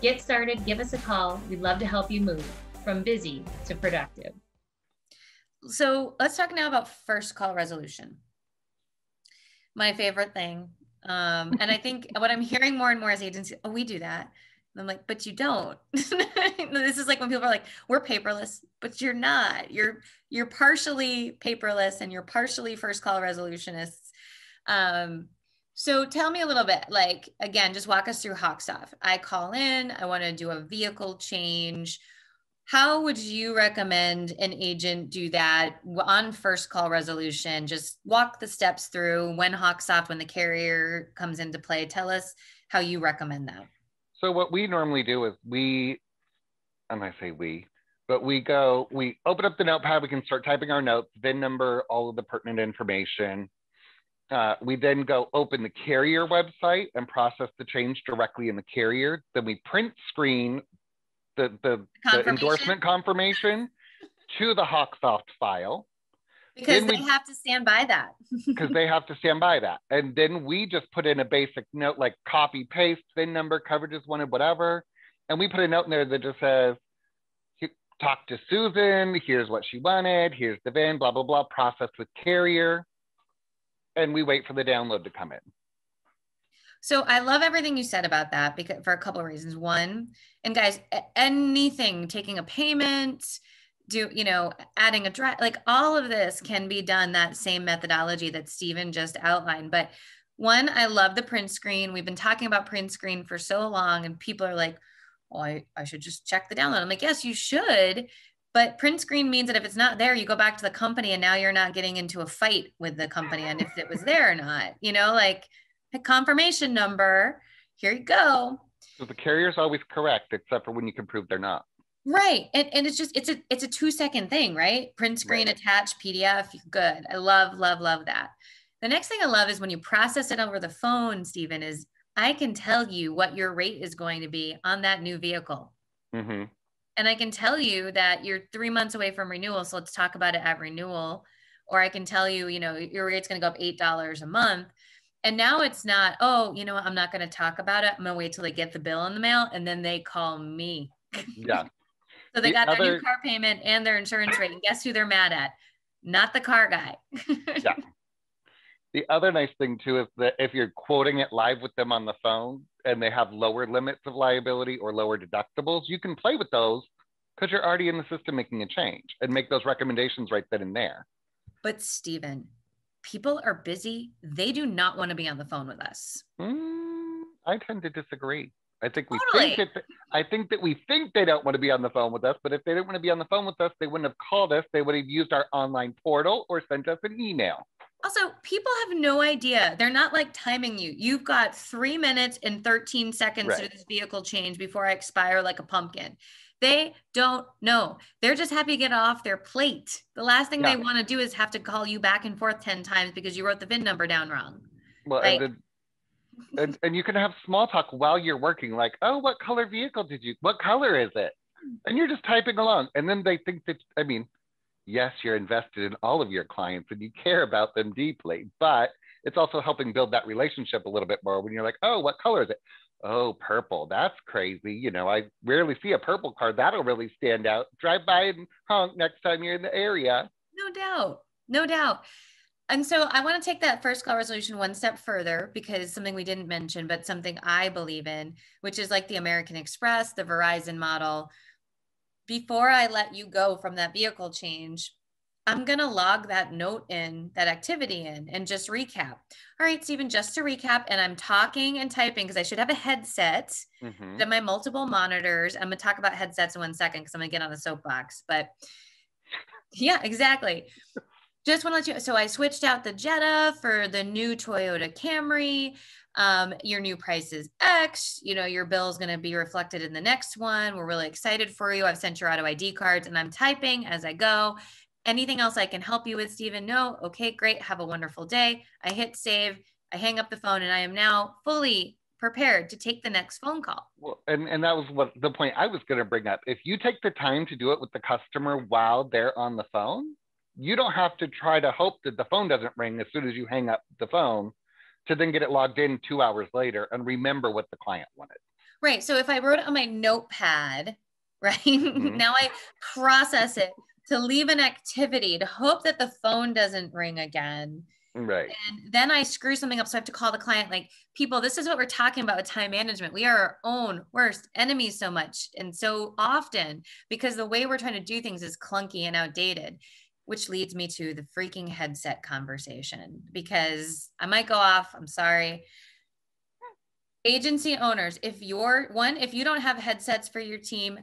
get started, give us a call. We'd love to help you move from busy to productive. So let's talk now about first call resolution. My favorite thing. And I think what I'm hearing more and more is agencies, oh, we do that. And I'm like, but you don't. This is like when people are like, we're paperless, but you're not. You're partially paperless and you're partially first call resolutionists. So tell me a little bit, like, again, just walk us through Hawksoft. I call in, I want to do a vehicle change. How would you recommend an agent do that on first call resolution? Just walk the steps through when Hawksoft, when the carrier comes into play. Tell us how you recommend that. So what we normally do is we open up the notepad, we can start typing our notes, VIN number, all of the pertinent information. We then go open the carrier website and process the change directly in the carrier. Then we print screen the endorsement confirmation to the Hawksoft file. Because they have to stand by that. Because they have to stand by that. And then we just put in a basic note, like copy, paste, VIN number, coverages wanted, whatever. And we put a note in there that just says, talk to Susan, here's what she wanted, here's the VIN, blah, blah, blah, processed with carrier. And we wait for the download to come in. So I love everything you said about that because for a couple of reasons. One, and guys, anything, taking a payment, adding a draft, like all of this can be done that same methodology that Stephen just outlined. But one, I love the print screen. We've been talking about print screen for so long and people are like, oh, I should just check the download. I'm like, yes, you should. But print screen means that if it's not there, you go back to the company and now you're not getting into a fight with the company and if it was there or not, like, a confirmation number, here you go. So the carrier's always correct, except for when you can prove they're not. Right, and it's just, it's a 2-second thing, right? Print screen, right. Attach, PDF, good. I love that. The next thing I love is when you process it over the phone, Stephen, is I can tell you what your rate is going to be on that new vehicle. Mm-hmm. And I can tell you that you're 3 months away from renewal, so let's talk about it at renewal. Or I can tell you, your rate's gonna go up $8 a month. And now it's not, I'm not going to talk about it. I'm going to wait till they get the bill in the mail and then they call me. Yeah. So they got their new car payment and their insurance rate. And guess who they're mad at? Not the car guy. Yeah. The other nice thing too is that if you're quoting it live with them on the phone and they have lower limits of liability or lower deductibles, you can play with those because you're already in the system making a change and make those recommendations right then and there. But Stephen, people are busy. They do not want to be on the phone with us. I tend to disagree. I think we think they don't want to be on the phone with us, but if they didn't want to be on the phone with us, they wouldn't have called us. They would have used our online portal or sent us an email. Also, people have no idea. They're not like timing you. You've got 3 minutes and 13 seconds right. To do this vehicle change before I expire like a pumpkin. They don't know. They're just happy to get off their plate. The last thing they want to do is have to call you back and forth 10 times because you wrote the VIN number down wrong. Well, like, and you can have small talk while you're working, like, oh, what color vehicle did you, what color is it? And you're just typing along. And then they think that, I mean, yes, you're invested in all of your clients and you care about them deeply, but it's also helping build that relationship a little bit more when you're like, oh, what color is it? Oh, purple, that's crazy. I rarely see a purple car. That'll really stand out. Drive by and honk next time you're in the area. No doubt, no doubt. And so I want to take that first call resolution one step further because something we didn't mention, but something I believe in, which is like the American Express, the Verizon model. Before I let you go from that vehicle change, I'm going to log that note in, that activity in, and just recap. All right, Stephen, just to recap, and I'm talking and typing because I should have a headset. Mm-hmm. Then my multiple monitors. I'm going to talk about headsets in 1 second because I'm going to get on a soapbox. But yeah, exactly. Just want to let you know. So I switched out the Jetta for the new Toyota Camry. Your new price is X. Your bill is going to be reflected in the next one. We're really excited for you. I've sent your auto ID cards, and I'm typing as I go. Anything else I can help you with, Stephen? No? Okay, great. Have a wonderful day. I hit save. I hang up the phone, and I am now fully prepared to take the next phone call. Well, and that was the point I was going to bring up. If you take the time to do it with the customer while they're on the phone, you don't have to try to hope that the phone doesn't ring as soon as you hang up the phone to then get it logged in 2 hours later and remember what the client wanted. Right. So if I wrote it on my notepad, right, mm-hmm. Now I process it. to leave an activity, to hope that the phone doesn't ring again. Right. And then I screw something up. So I have to call the client, like, people, this is what we're talking about with time management. We are our own worst enemies so much and so often, because the way we're trying to do things is clunky and outdated, which leads me to the freaking headset conversation, because I might go off. I'm sorry. Agency owners, if you don't have headsets for your team,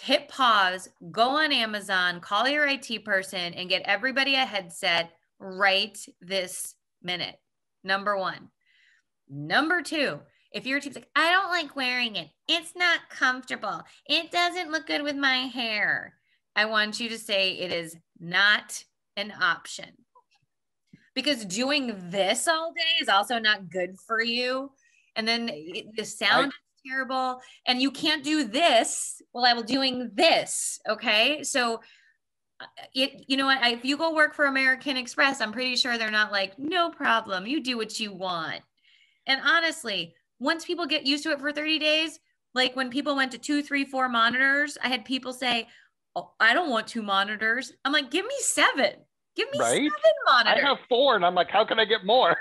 hit pause, go on Amazon, call your IT person and get everybody a headset right this minute. Number one. Number two, if your team's like, I don't like wearing it, it's not comfortable, it doesn't look good with my hair, I want you to say it is not an option. Because doing this all day is also not good for you. And then the sound is terrible. And you can't do this while I was doing this. Okay. So you know what? If you go work for American Express, I'm pretty sure they're not like, no problem, you do what you want. And honestly, once people get used to it for 30 days, like when people went to 2, 3, 4 monitors, I had people say, oh, I don't want 2 monitors. I'm like, give me 7. Give me 7 monitors. I have 4 and I'm like, how can I get more?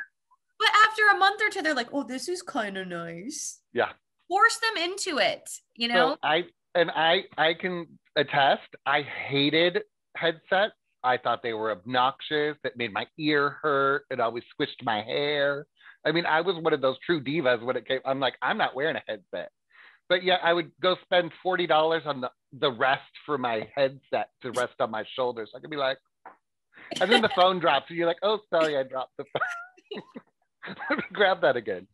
But after a month or two, they're like, oh, this is kind of nice. Yeah. Force them into it, you know? So I can attest, I hated headsets. I thought they were obnoxious. That made my ear hurt. It always squished my hair. I mean, I was one of those true divas when it came. I'm like, I'm not wearing a headset. But yeah, I would go spend $40 on the rest for my headset to rest on my shoulders. I could be like, and then the phone drops and you're like, oh, sorry, I dropped the phone. Let me grab that again.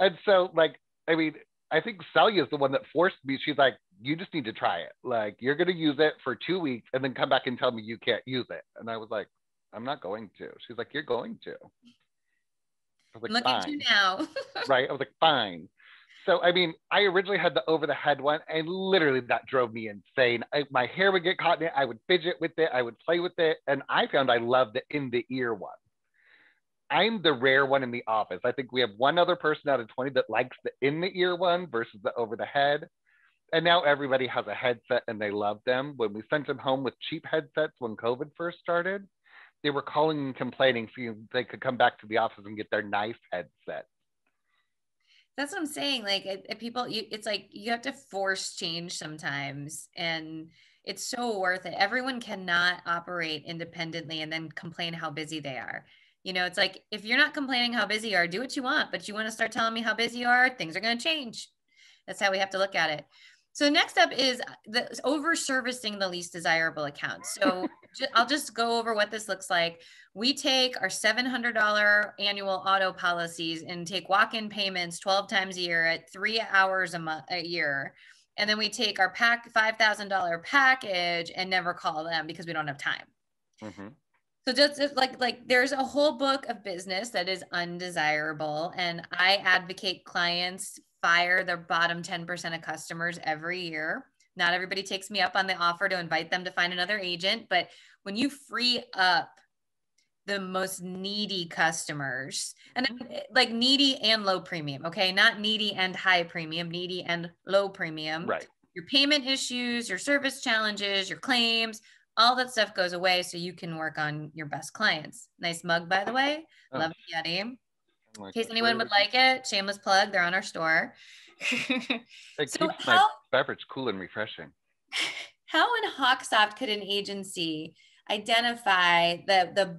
And so, like, I mean, I think Celia is the one that forced me. She's like, you just need to try it. Like, you're going to use it for 2 weeks and then come back and tell me you can't use it. And I was like, I'm not going to. She's like, you're going to. I was like, look fine. At you now. Right. I was like, fine. So, I mean, I originally had the over-the-head one, and literally that drove me insane. My hair would get caught in it. I would fidget with it. I would play with it. And I found I loved the in-the-ear one. I'm the rare one in the office. I think we have one other person out of 20 that likes the in-the-ear one versus the over-the-head. And now everybody has a headset and they love them. When we sent them home with cheap headsets when COVID first started, they were calling and complaining so they could come back to the office and get their nice headset. That's what I'm saying. Like, it's like you have to force change sometimes, and it's so worth it. Everyone cannot operate independently and then complain how busy they are. You know, it's like, if you're not complaining how busy you are, do what you want, but you want to start telling me how busy you are, things are going to change. That's how we have to look at it. So next up is the over-servicing the least desirable accounts. So I'll just go over what this looks like. We take our $700 annual auto policies and take walk-in payments 12 times a year at 3 hours a year. And then we take our $5,000 package and never call them because we don't have time. Mm-hmm. So just like there's a whole book of business that is undesirable. And I advocate clients fire their bottom 10% of customers every year. Not everybody takes me up on the offer to invite them to find another agent, but when you free up the most needy customers, and I mean, like, needy and low premium, okay? Not needy and high premium, needy and low premium. Right. Your payment issues, your service challenges, your claims, all that stuff goes away so you can work on your best clients. Nice mug, by the way. Oh. Love Yeti. In case anyone would like it, shameless plug, they're on our store. It so keeps my beverage cool and refreshing. How in Hawksoft could an agency identify the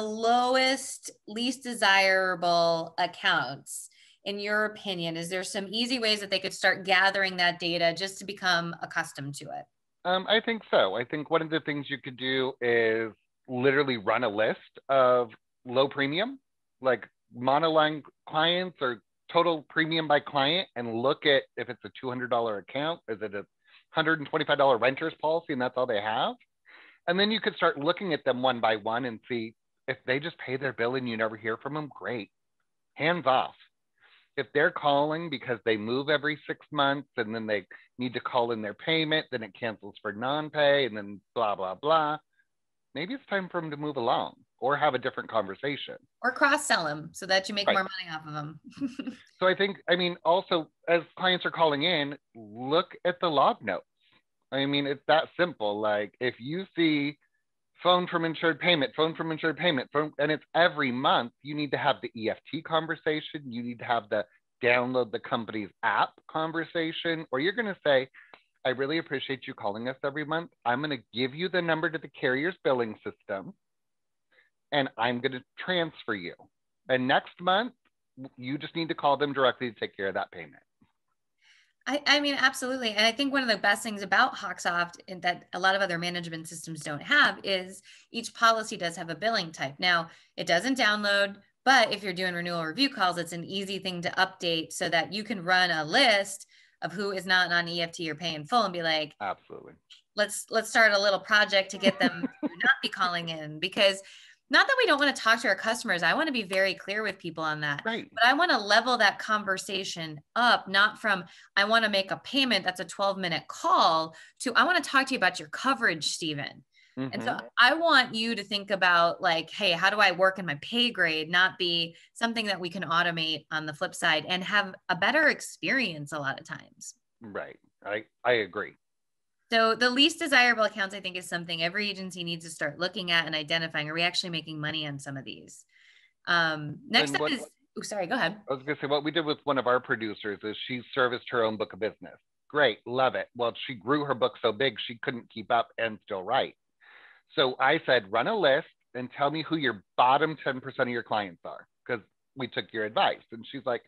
lowest, least desirable accounts, in your opinion? Is there some easy ways that they could start gathering that data just to become accustomed to it? I think so. I think one of the things you could do is literally run a list of low premium, like monoline clients or total premium by client, and look at if it's a $200 account, is it a $125 renter's policy and that's all they have? And then you could start looking at them one by one and see if they just pay their bill and you never hear from them, great, hands off. If they're calling because they move every 6 months and then they need to call in their payment, then it cancels for non-pay and then blah, blah, blah, maybe it's time for them to move along. Or have a different conversation. Or cross-sell them so that you make more money off of them. So I think, I mean, also as clients are calling in, look at the log notes. I mean, it's that simple. Like if you see phone from insured payment, and it's every month, you need to have the EFT conversation. You need to have the download the company's app conversation, or you're going to say, I really appreciate you calling us every month. I'm going to give you the number to the carrier's billing system, and I'm going to transfer you. And next month, you just need to call them directly to take care of that payment. I mean, absolutely. And I think one of the best things about Hawksoft and that a lot of other management systems don't have is each policy does have a billing type. Now, it doesn't download, but if you're doing renewal review calls, it's an easy thing to update so that you can run a list of who is not on EFT or pay in full and be like, absolutely, let's start a little project to get them to not be calling in. Because not that we don't want to talk to our customers. I want to be very clear with people on that. Right. But I want to level that conversation up, not from, I want to make a payment that's a 12-minute call to, I want to talk to you about your coverage, Stephen. Mm-hmm. And so I want you to think about like, hey, how do I work in my pay grade, not be something that we can automate on the flip side and have a better experience a lot of times. Right. I agree. So the least desirable accounts, I think, is something every agency needs to start looking at and identifying. Are we actually making money on some of these? Next up, go ahead. I was going to say, what we did with one of our producers is she serviced her own book of business. Great, love it. Well, she grew her book so big she couldn't keep up and still write. So I said, run a list and tell me who your bottom 10% of your clients are, because we took your advice. And she's like,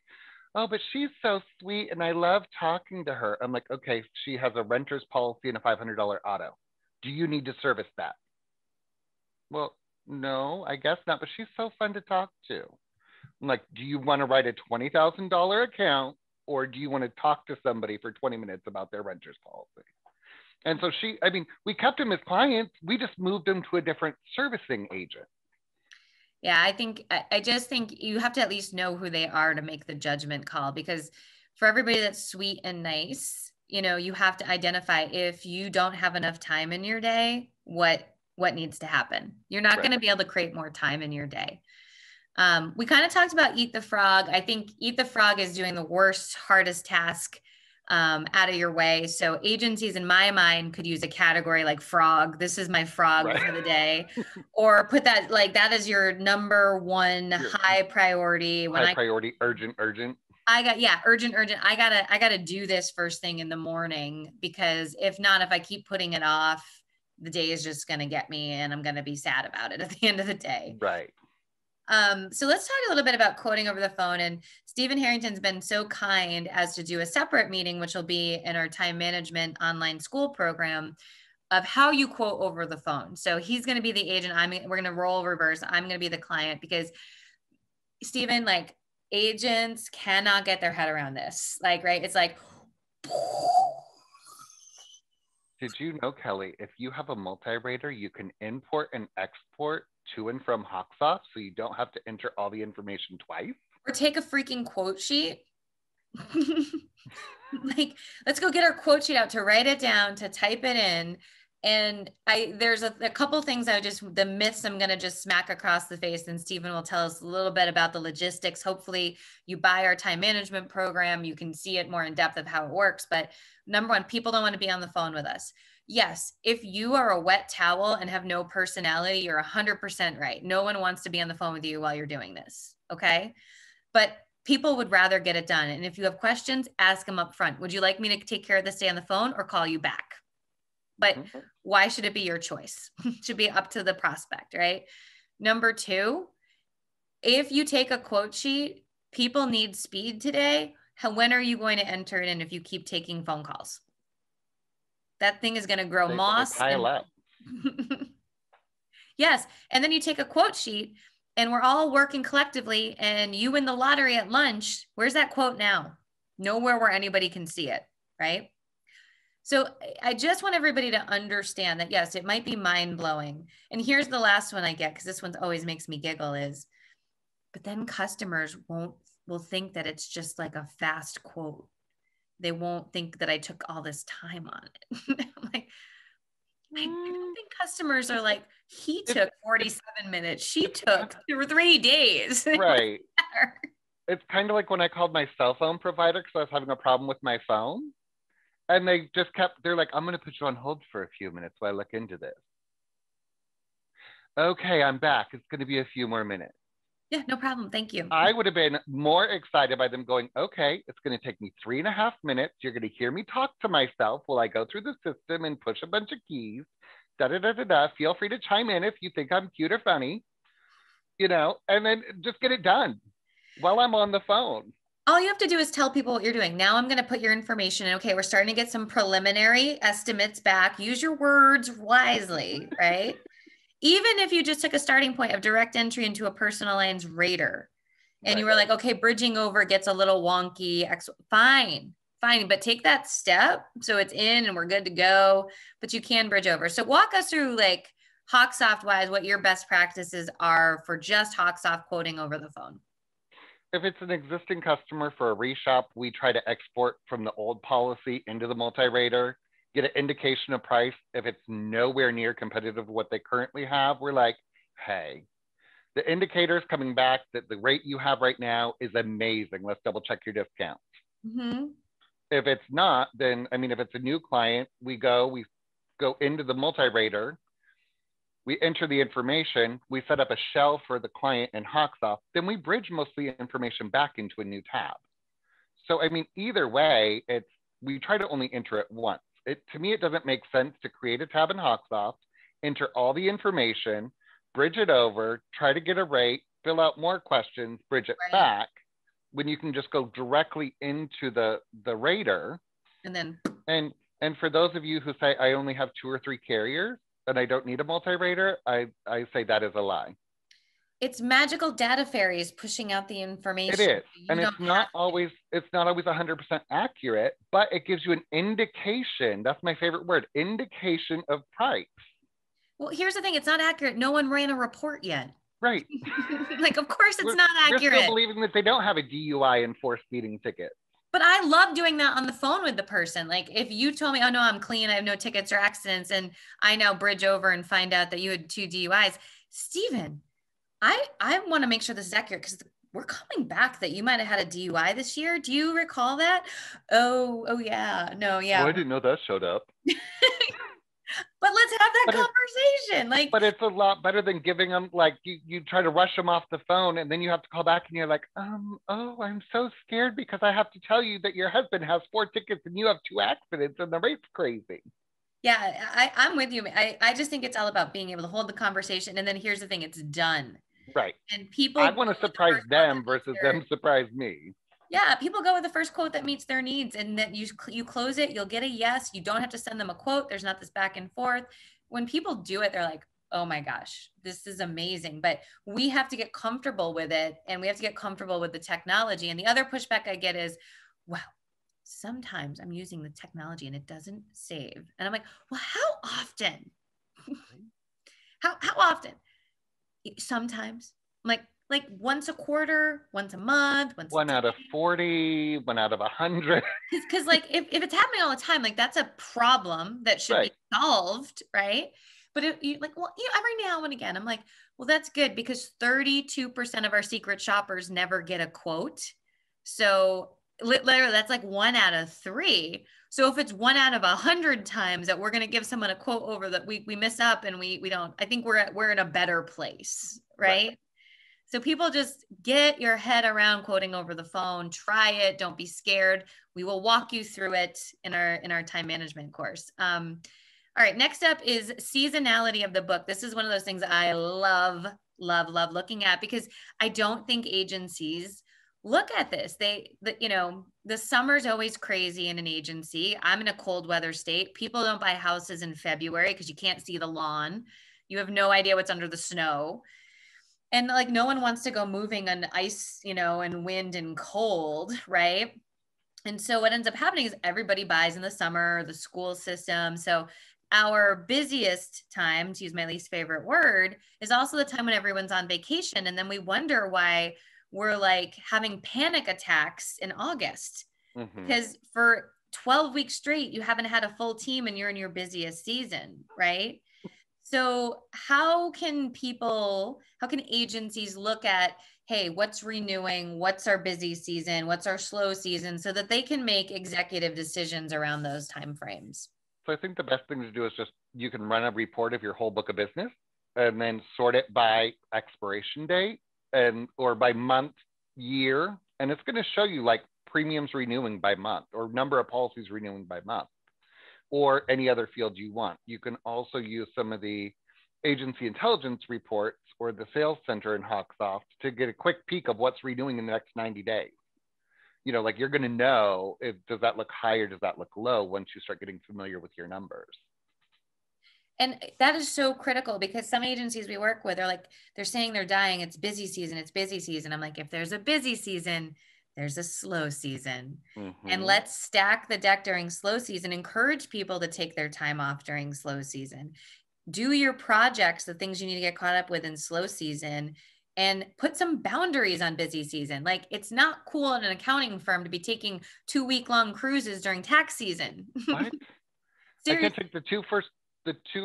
oh, but she's so sweet and I love talking to her. I'm like, okay, she has a renter's policy and a $500 auto. Do you need to service that? Well, no, I guess not, but she's so fun to talk to. I'm like, do you want to write a $20,000 account, or do you want to talk to somebody for 20 minutes about their renter's policy? And so she, I mean, we kept them as clients. We just moved them to a different servicing agent. Yeah, I just think you have to at least know who they are to make the judgment call, because for everybody that's sweet and nice, you know, you have to identify if you don't have enough time in your day, what needs to happen. You're not going to be able to create more time in your day. We kind of talked about Eat the Frog. I think Eat the Frog is doing the worst, hardest task out of your way. So agencies in my mind could use a category like frog. This is my frog for the day, or put that like that is your number one high priority. Urgent. Urgent. I gotta do this first thing in the morning, because if not, if I keep putting it off, the day is just gonna get me and I'm gonna be sad about it at the end of the day. Right. So let's talk a little bit about quoting over the phone. And Stephen Harrington's been so kind as to do a separate meeting, which will be in our time management online school program, of how you quote over the phone. So he's going to be the agent. We're going to roll reverse. I'm going to be the client, because Stephen, like, agents cannot get their head around this. Like, right. It's like, did you know, Kelly, if you have a multi-rater, you can import and export to and from Hawksoft, so you don't have to enter all the information twice? Or take a freaking quote sheet. Like, let's go get our quote sheet out to write it down, to type it in. And there's a couple things the myths I'm going to just smack across the face, and Stephen will tell us a little bit about the logistics. Hopefully you buy our time management program, you can see it more in depth of how it works. But number one, people don't want to be on the phone with us. Yes, if you are a wet towel and have no personality, you're 100% right. No one wants to be on the phone with you while you're doing this, okay? But people would rather get it done. And if you have questions, ask them up front. Would you like me to take care of this day on the phone or call you back? But why should it be your choice? It should be up to the prospect, right? Number two, if you take a quote sheet, people need speed today. When are you going to enter it in if you keep taking phone calls? That thing is going to grow moss. Pile up. Yes. And then you take a quote sheet and we're all working collectively and you win the lottery at lunch. Where's that quote now? Nowhere where anybody can see it, right? So I just want everybody to understand that, yes, it might be mind blowing. And here's the last one I get, because this one always makes me giggle, is, but then customers will think that it's just like a fast quote. They won't think that I took all this time on it. I'm like, I don't think customers are like, he took 47 minutes. She took 3 days. Right. It's kind of like when I called my cell phone provider because I was having a problem with my phone. And they just kept, they're like, I'm going to put you on hold for a few minutes while I look into this. Okay, I'm back. It's going to be a few more minutes. Yeah, no problem. Thank you. I would have been more excited by them going, okay, it's going to take me 3.5 minutes. You're going to hear me talk to myself while I go through the system and push a bunch of keys. Da-da-da-da-da. Feel free to chime in if you think I'm cute or funny, you know, and then just get it done while I'm on the phone. All you have to do is tell people what you're doing. Now I'm going to put your information in. Okay, we're starting to get some preliminary estimates back. Use your words wisely, right? Even if you just took a starting point of direct entry into a personal lines rater and you were like, okay, bridging over gets a little wonky, fine, but take that step. So it's in and we're good to go, but you can bridge over. So walk us through like Hawksoft wise, what your best practices are for just Hawksoft quoting over the phone. If it's an existing customer for a reshop, we try to export from the old policy into the multi-rater. Get an indication of price. If it's nowhere near competitive what they currently have, we're like, hey, the indicator's coming back that the rate you have right now is amazing. Let's double check your discount. Mm-hmm. If it's not, then, I mean, if it's a new client, we go into the multi-rater, we enter the information, we set up a shell for the client in Hawksoft, then we bridge most of the information back into a new tab. So, I mean, either way, we try to only enter it once. To me, it doesn't make sense to create a tab in Hawksoft, enter all the information, bridge it over, try to get a rate, fill out more questions, bridge it back, when you can just go directly into the rater. And then, and for those of you who say, I only have 2 or 3 carriers and I don't need a multi-rater, I say that is a lie. It's magical data fairies pushing out the information. It is, and it's not always 100% accurate, but it gives you an indication. That's my favorite word, indication of price. Well, here's the thing, it's not accurate. No one ran a report yet. Right. Like, of course it's not accurate. We're still believing that they don't have a DUI and 4 speeding tickets. But I love doing that on the phone with the person. Like if you told me, oh no, I'm clean, I have no tickets or accidents, and I now bridge over and find out that you had 2 DUIs. Stephen, I want to make sure this is accurate because we're coming back that you might have had a DUI this year. Do you recall that? Oh yeah. No, yeah. Oh, I didn't know that showed up. But let's have that conversation. But it's a lot better than giving them, like you try to rush them off the phone and then you have to call back and you're like, oh, I'm so scared because I have to tell you that your husband has 4 tickets and you have 2 accidents and the rate's crazy. Yeah, I'm with you. I just think it's all about being able to hold the conversation. And then here's the thing, it's done. Right. And people, I want to surprise them versus them surprise me. Yeah, people go with the first quote that meets their needs, and then you close it, you'll get a yes. You don't have to send them a quote. There's not this back and forth. When people do it, they're like, oh my gosh, this is amazing. But we have to get comfortable with it, and we have to get comfortable with the technology. And the other pushback I get is, wow, sometimes I'm using the technology and it doesn't save. And I'm like, well, how often? how often? Sometimes. I'm like once a quarter, once a month, one out of 40, one out of 100. Because like if it's happening all the time, like that's a problem that should be solved, right? But every now and again, I'm like, well, that's good because 32% of our secret shoppers never get a quote. So literally that's like 1 out of 3. So if it's 1 out of 100 times that we're going to give someone a quote over that we miss up and we don't, I think we're in a better place, right? So people, just get your head around quoting over the phone, try it, don't be scared. We will walk you through it in our time management course. All right, next up is seasonality of the book. This is one of those things I love, love, love looking at because I don't think agencies look at this. The summer's always crazy in an agency. I'm in a cold weather state. People don't buy houses in February because you can't see the lawn. You have no idea what's under the snow. And like, no one wants to go moving on ice, and wind and cold, right? And so what ends up happening is everybody buys in the summer, the school system. So our busiest time, to use my least favorite word, is also the time when everyone's on vacation. And then we wonder why we're like having panic attacks in August, because for 12 weeks straight, you haven't had a full team and you're in your busiest season, right? So how can agencies look at, hey, what's renewing, what's our busy season, what's our slow season, so that they can make executive decisions around those timeframes? So I think the best thing to do is just, you can run a report of your whole book of business and then sort it by expiration date and or by month, year. And it's going to show you like premiums renewing by month or number of policies renewing by month or any other field you want. You can also use some of the agency intelligence reports or the sales center in Hawksoft to get a quick peek of what's renewing in the next 90 days. You know, like you're going to know, if, does that look high or does that look low once you start getting familiar with your numbers? And that is so critical, because some agencies we work with are like, they're saying they're dying. It's busy season. It's busy season. I'm like, if there's a busy season, there's a slow season. Mm-hmm. And let's stack the deck during slow season. Encourage people to take their time off during slow season. Do your projects, the things you need to get caught up with in slow season, and put some boundaries on busy season. Like, it's not cool in an accounting firm to be taking 2-week-long cruises during tax season. What? I can take the two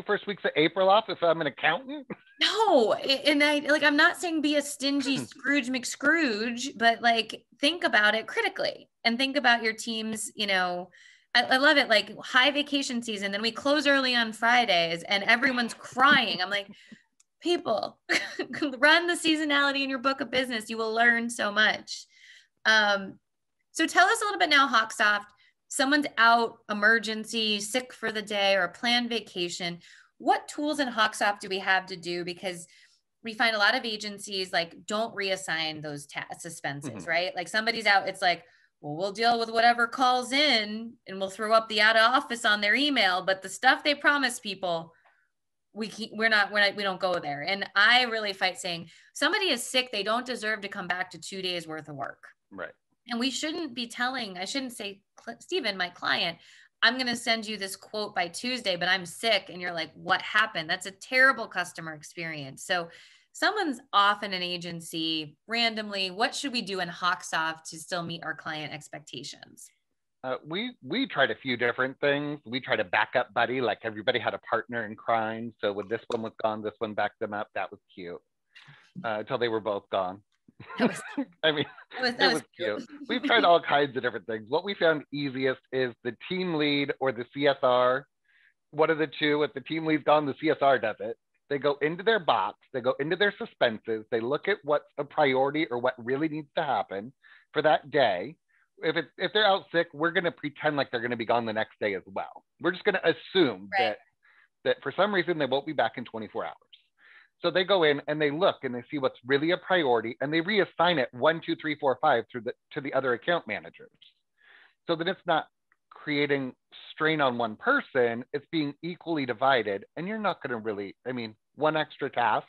first weeks of April off if I'm an accountant? No. And I'm not saying be a stingy Scrooge McScrooge, but like, think about it critically and think about your team's, you know, I love it. Like, high vacation season. Then we close early on Fridays and everyone's crying. I'm like, people, run the seasonality in your book of business. You will learn so much. So tell us a little bit now, Hawksoft, someone's out, emergency, sick for the day, or a planned vacation. What tools in Hawksoft do we have to do? Because we find a lot of agencies like don't reassign those suspenses, mm-hmm. right? Like, somebody's out, it's like, well, we'll deal with whatever calls in and we'll throw up the out of office on their email, but the stuff they promise people, we don't go there. And I really fight saying somebody is sick, they don't deserve to come back to 2 days worth of work. Right. And we shouldn't be telling, I shouldn't say, Stephen, my client, I'm going to send you this quote by Tuesday, but I'm sick. And you're like, what happened? That's a terrible customer experience. So someone's off in an agency randomly. What should we do in Hawksoft to still meet our client expectations? We tried a few different things. We tried a backup buddy, like everybody had a partner in crime. So when this one was gone, this one backed them up. That was cute until they were both gone. It was cute. We've tried all kinds of different things. What we found easiest is the team lead or the CSR. One of the two. If the team lead's gone, the CSR does it. They go into their box, they go into their suspenses, they look at what's a priority or what really needs to happen for that day. If they're out sick, we're going to pretend like they're going to be gone the next day as well. We're just going to assume that for some reason they won't be back in 24 hours. So they go in and they look and they see what's really a priority and they reassign it 1, 2, 3, 4, 5 to the other account managers. So that it's not creating strain on one person, it's being equally divided. And you're not going to really, one extra task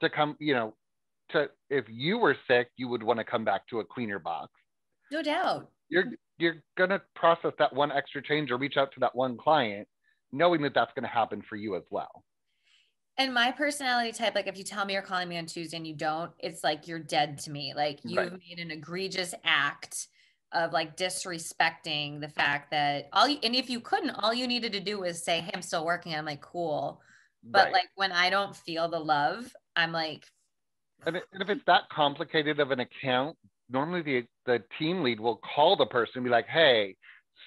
to come, if you were sick, you would want to come back to a cleaner box. No doubt. You're going to process that one extra change or reach out to that one client, knowing that that's going to happen for you as well. And my personality type, like if you tell me you're calling me on Tuesday and you don't, it's like you're dead to me. Like you've made an egregious act of like disrespecting the fact that and if you couldn't, all you needed to do was say, hey, I'm still working. I'm like, cool. But like when I don't feel the love, I'm like. And if it's that complicated of an account, normally the team lead will call the person and be like, hey,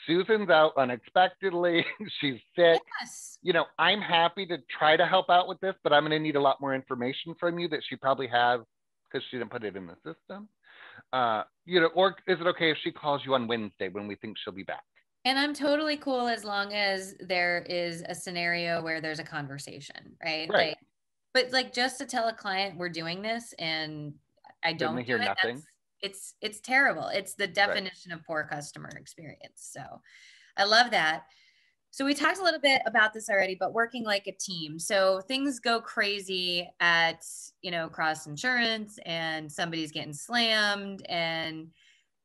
Susan's out unexpectedly. She's sick. Yes. I'm happy to try to help out with this, but I'm going to need a lot more information from you that she probably has because she didn't put it in the system. Or is it okay if she calls you on Wednesday when we think she'll be back? And I'm totally cool as long as there is a scenario where there's a conversation, right? Right. But just to tell a client we're doing this and I don't do hear it, nothing. It's terrible. It's the definition of poor customer experience. So I love that. So we talked a little bit about this already, but working like a team. So things go crazy at, Cross Insurance and somebody's getting slammed. And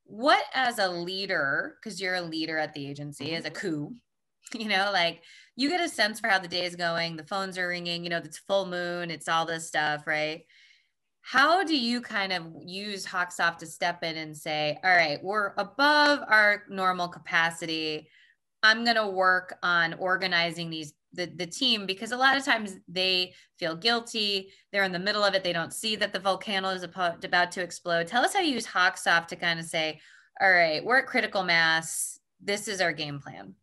what as a leader, because you're a leader at the agency, as a coup, you get a sense for how the day is going. The phones are ringing, it's full moon. It's all this stuff, right? How do you kind of use Hawksoft to step in and say, all right, we're above our normal capacity. I'm going to work on organizing these the team, because a lot of times they feel guilty. They're in the middle of it. They don't see that the volcano is about to explode. Tell us how you use Hawksoft to kind of say, all right, we're at critical mass. This is our game plan.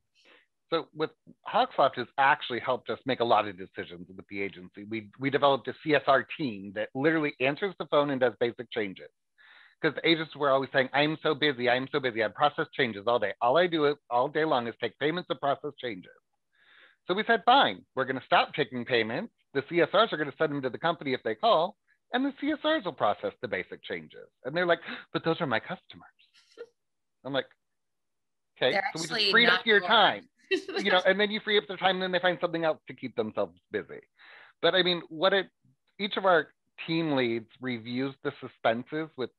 So with Hawksoft has actually helped us make a lot of decisions with the agency. We developed a CSR team that literally answers the phone and does basic changes. Because the agents were always saying, I'm so busy. I process changes all day. All I do all day long is take payments and process changes. So we said, fine, we're going to stop taking payments. The CSRs are going to send them to the company if they call, and the CSRs will process the basic changes. And they're like, but those are my customers. I'm like, okay, they're so we just freed up your time. You know, and then you free up their time, and then they find something else to keep themselves busy. But I mean, what each of our team leads reviews the suspenses with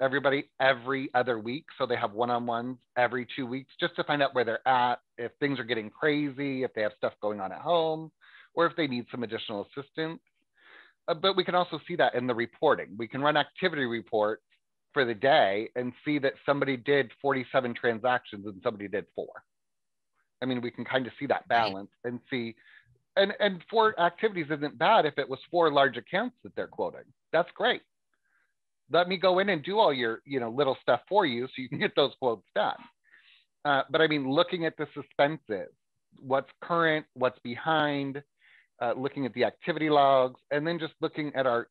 everybody every other week. So they have one-on-ones every 2 weeks just to find out where they're at, if things are getting crazy, if they have stuff going on at home, or if they need some additional assistance. But we can also see that in the reporting. We can run activity reports for the day and see that somebody did 47 transactions and somebody did 4. I mean, we can kind of see that balance and see, and 4 activities isn't bad if it was 4 large accounts that they're quoting. That's great. Let me go in and do all your, you know, little stuff for you so you can get those quotes done. But I mean, looking at the suspenses, what's current, what's behind, looking at the activity logs, and then just looking at our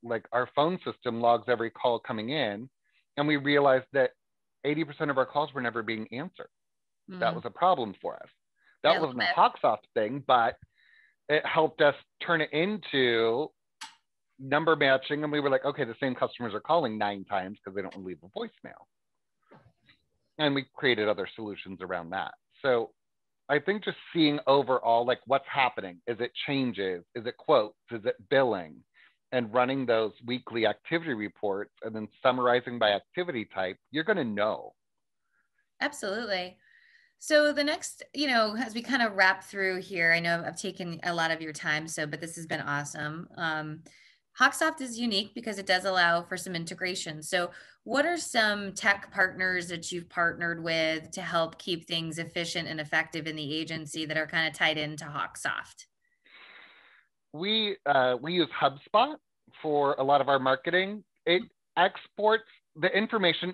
phone system logs, every call coming in. And we realized that 80% of our calls were never being answered. Mm-hmm. That was a problem for us. That wasn't a Hawksoft thing, but it helped us turn it into number matching, and we were like, okay, the same customers are calling 9 times because they don't leave a voicemail. And we created other solutions around that. So I think just seeing overall, like, what's happening? Is it changes? Is it quotes? Is it billing? And running those weekly activity reports and then summarizing by activity type, you're going to know. Absolutely. So the next, you know, as we kind of wrap through here, I know I've taken a lot of your time, but this has been awesome. Hawksoft is unique because it does allow for some integration. So what are some tech partners that you've partnered with to help keep things efficient and effective in the agency that are kind of tied into Hawksoft? We use HubSpot for a lot of our marketing. It exports the information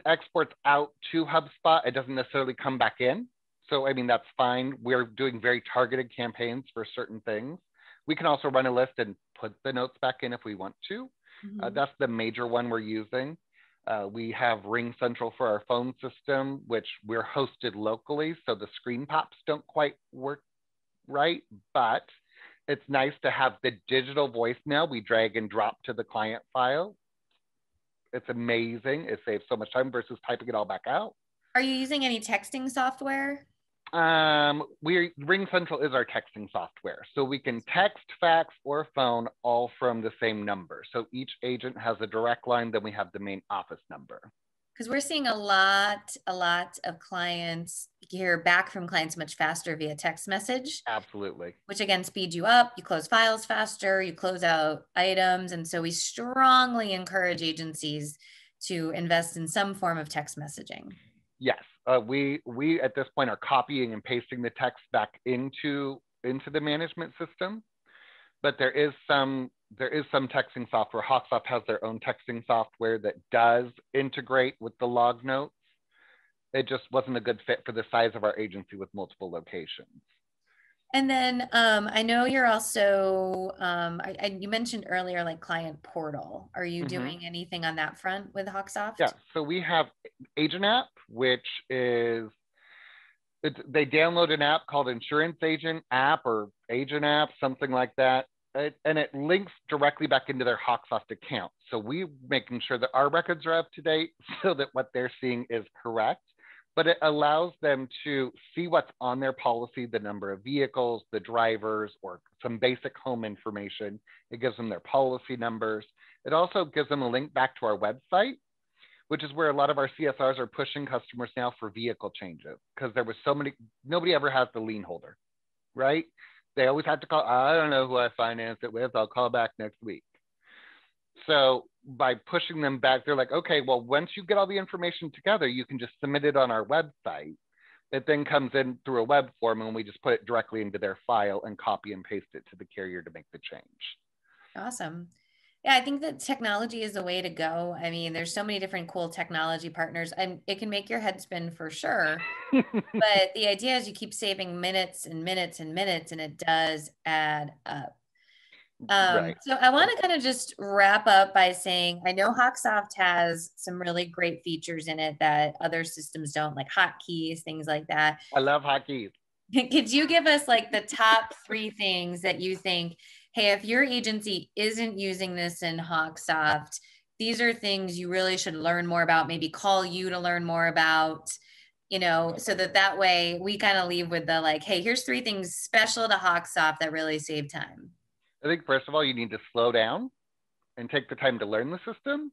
out to HubSpot. It doesn't necessarily come back in. So, I mean, that's fine. We're doing very targeted campaigns for certain things. We can also run a list and put the notes back in if we want to. Mm-hmm. That's the major one we're using. We have RingCentral for our phone system, which we're hosted locally, so the screen pops don't quite work right, but it's nice to have the digital voicemail we drag and drop to the client file. It's amazing. It saves so much time versus typing it all back out. Are you using any texting software? RingCentral is our texting software, so we can text, fax, or phone all from the same number. So each agent has a direct line, then we have the main office number. Because we're seeing a lot of clients hear back from clients much faster via text message. Absolutely. Which again speeds you up, you close files faster, you close out items, and so we strongly encourage agencies to invest in some form of text messaging. Yes. We at this point are copying and pasting the text back into the management system, but there is some texting software. Hawksoft has their own texting software that does integrate with the log notes. It just wasn't a good fit for the size of our agency with multiple locations. And then I know you're also you mentioned earlier, like, client portal. Are you doing anything on that front with Hawksoft? Yeah, so we have Agent App, which is they download an app called Insurance Agent App or Agent App, something like that, and it links directly back into their Hawksoft account. So we're making sure that our records are up to date so that what they're seeing is correct. But it allows them to see what's on their policy, the number of vehicles, the drivers, or some basic home information. It gives them their policy numbers. It also gives them a link back to our website, which is where a lot of our CSRs are pushing customers now for vehicle changes, because there was so many, nobody ever has the lien holder, right? They always have to call, I don't know who I financed it with, I'll call back next week. So by pushing them back, they're like, okay, well, once you get all the information together, you can just submit it on our website. It then comes in through a web form and we just put it directly into their file and copy and paste it to the carrier to make the change. Awesome. Yeah, I think that technology is the way to go. I mean, there's so many different cool technology partners, and it can make your head spin for sure. But the idea is you keep saving minutes and minutes and minutes, and it does add up. Right. So I want to kind of just wrap up by saying, I know Hawksoft has some really great features in it that other systems don't, like hotkeys, things like that. I love hotkeys. Could you give us like the top three things that you think, hey, if your agency isn't using this in Hawksoft, these are things you really should learn more about, maybe call you to learn more about, you know, so that that way we kind of leave with the like, hey, here's three things special to Hawksoft that really save time. I think, first of all, you need to slow down and take the time to learn the system.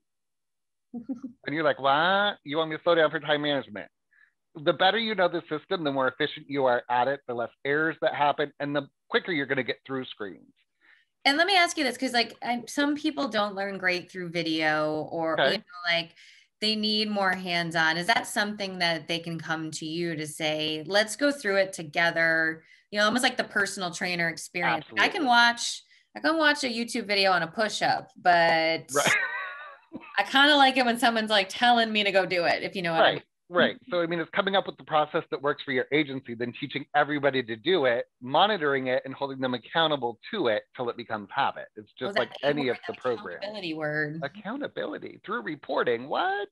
And you're like, what? You want me to slow down for time management? The better you know the system, the more efficient you are at it, the less errors that happen, and the quicker you're going to get through screens. And let me ask you this, because like some people don't learn great through video, or okay, you know, like they need more hands-on. Is that something that they can come to you to say, let's go through it together? You know, almost like the personal trainer experience. Absolutely. I can watch a YouTube video on a push-up, but right. I kind of like it when someone's like telling me to go do it, if you know what I mean. Right. So, I mean, it's coming up with the process that works for your agency, then teaching everybody to do it, monitoring it, and holding them accountable to it till it becomes habit. It's just like any of the program. Accountability word. Accountability through reporting. What?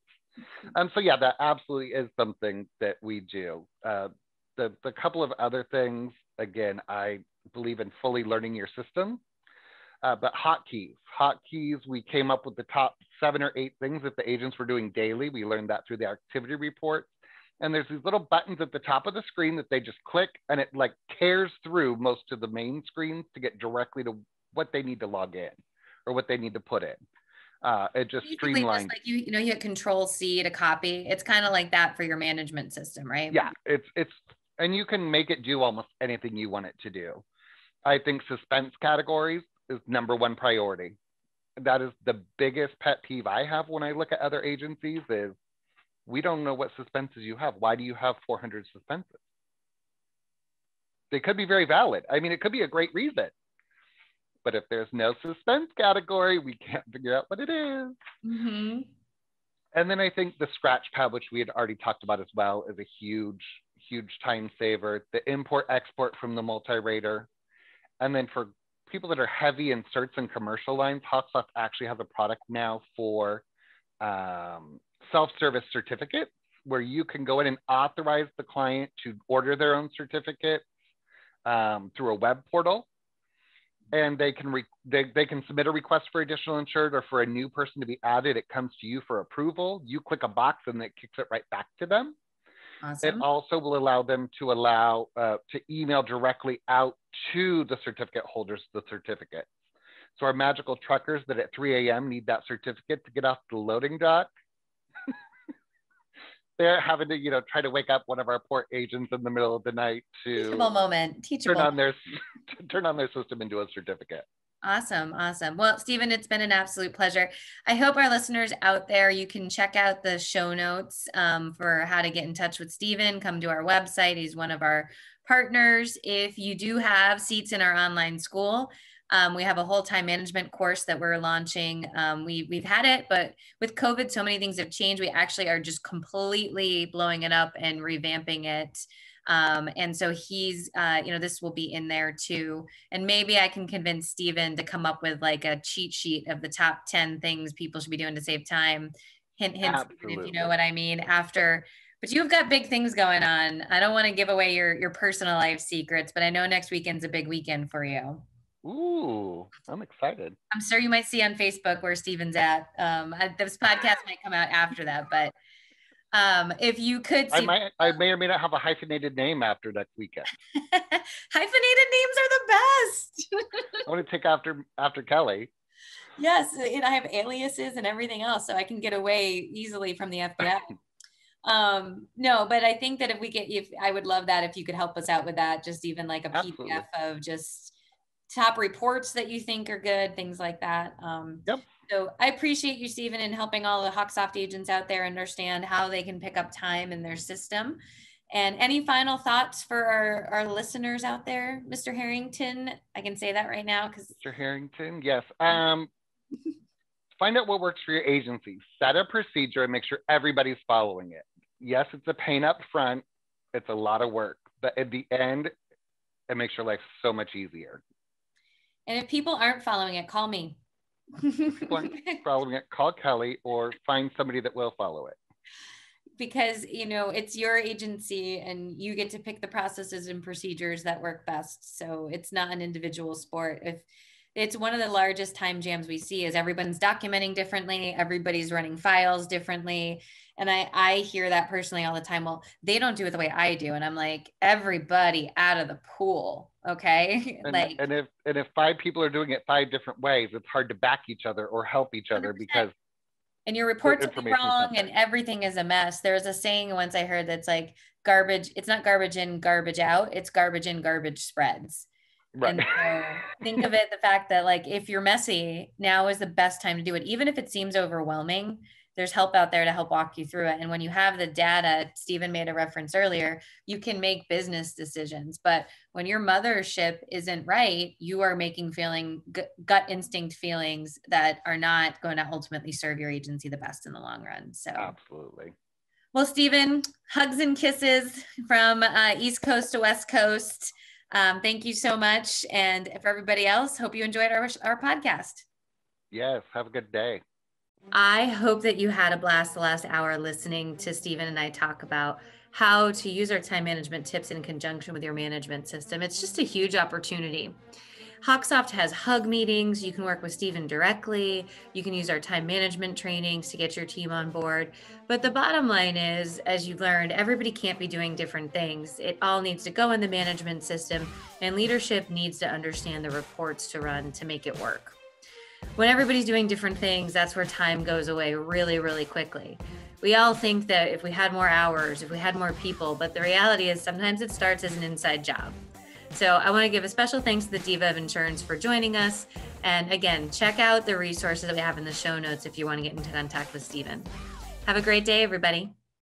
So yeah, that absolutely is something that we do. The couple of other things, again, I believe in fully learning your system. But hotkeys, we came up with the top 7 or 8 things that the agents were doing daily. We learned that through the activity report. And there's these little buttons at the top of the screen that they just click, and it like tears through most of the main screens to get directly to what they need to log in or what they need to put in. It just streamlines. Like you know, you hit Control-C to copy. It's kind of like that for your management system, right? Yeah, it's and you can make it do almost anything you want it to do. I think suspense categories is #1 priority. That is the biggest pet peeve I have when I look at other agencies is, we don't know what suspenses you have. Why do you have 400 suspenses? They could be very valid. I mean, it could be a great reason, but if there's no suspense category, we can't figure out what it is. Mm-hmm. And then I think the scratch pad, which we had already talked about as well, is a huge, huge time saver. The import export from the multi-rater. And then for people that are heavy in certs and commercial lines, Hawksoft actually has a product now for self-service certificates, where you can go in and authorize the client to order their own certificate through a web portal, and they can submit a request for additional insured or for a new person to be added. It comes to you for approval. You click a box and it kicks it right back to them. Awesome. It also will allow them to email directly out to the certificate holders the certificate. So our magical truckers that at 3 a.m. need that certificate to get off the loading dock, they're having to, you know, try to wake up one of our poor agents in the middle of the night to turn on their system into a certificate. Awesome. Awesome. Well, Stephen, it's been an absolute pleasure. I hope our listeners out there, you can check out the show notes for how to get in touch with Stephen. Come to our website. He's one of our partners. If you do have seats in our online school, we have a whole time management course that we're launching. We've had it, but with COVID, so many things have changed. We actually are just completely blowing it up and revamping it. And so he's, you know, this will be in there too. And maybe I can convince Stephen to come up with like a cheat sheet of the top 10 things people should be doing to save time. Hint, hint, if you know what I mean, after, but you've got big things going on. I don't want to give away your personal life secrets, but I know next weekend's a big weekend for you. Ooh, I'm excited. I'm sure you might see on Facebook where Stephen's at. This podcast might come out after that, but if you could see, I may or may not have a hyphenated name after next weekend. Hyphenated names are the best. I want to take after Kelly. Yes, and I have aliases and everything else, so I can get away easily from the FBI. No, but I think that I would love that if you could help us out with that, just even like a Absolutely. PDF of just top reports that you think are good, things like that. Yep. So I appreciate you, Stephen, in helping all the Hawksoft agents out there understand how they can pick up time in their system. And any final thoughts for our listeners out there, Mr. Harrington? I can say that right now because Mr. Harrington, yes. Find out what works for your agency. Set a procedure and make sure everybody's following it. Yes, it's a pain up front. It's a lot of work, but at the end, it makes your life so much easier. And if people aren't following it, call me. Following it, call Kelly or find somebody that will follow it. Because, you know, it's your agency and you get to pick the processes and procedures that work best. So it's not an individual sport. If it's one of the largest time jams we see is everyone's documenting differently. Everybody's running files differently. And I hear that personally all the time. Well, they don't do it the way I do. And I'm like, everybody out of the pool. Okay. And, like, and if five people are doing it five different ways, it's hard to back each other or help each other 100%. Because and your reports are wrong and everything is a mess. There's a saying once I heard that's like garbage. It's not garbage in, garbage out. It's garbage in, garbage spreads. Right. And so think of it, the fact that like, if you're messy, now is the best time to do it. Even if it seems overwhelming, there's help out there to help walk you through it. And when you have the data, Stephen made a reference earlier, you can make business decisions. But when your mothership isn't right, you are making gut instinct feelings that are not going to ultimately serve your agency the best in the long run. So absolutely. Well, Stephen, hugs and kisses from East Coast to West Coast. Thank you so much. And for everybody else, hope you enjoyed our podcast. Yes. Have a good day. I hope that you had a blast the last hour listening to Stephen and I talk about how to use our time management tips in conjunction with your management system. It's just a huge opportunity. Hawksoft has hug meetings. You can work with Stephen directly. You can use our time management trainings to get your team on board. But the bottom line is, as you've learned, everybody can't be doing different things. It all needs to go in the management system, and leadership needs to understand the reports to run to make it work. When everybody's doing different things, that's where time goes away really, really quickly. We all think that if we had more hours, if we had more people, but the reality is sometimes it starts as an inside job. So I want to give a special thanks to the Diva of Insurance for joining us. And again, check out the resources that we have in the show notes if you want to get into contact with Stephen. Have a great day, everybody.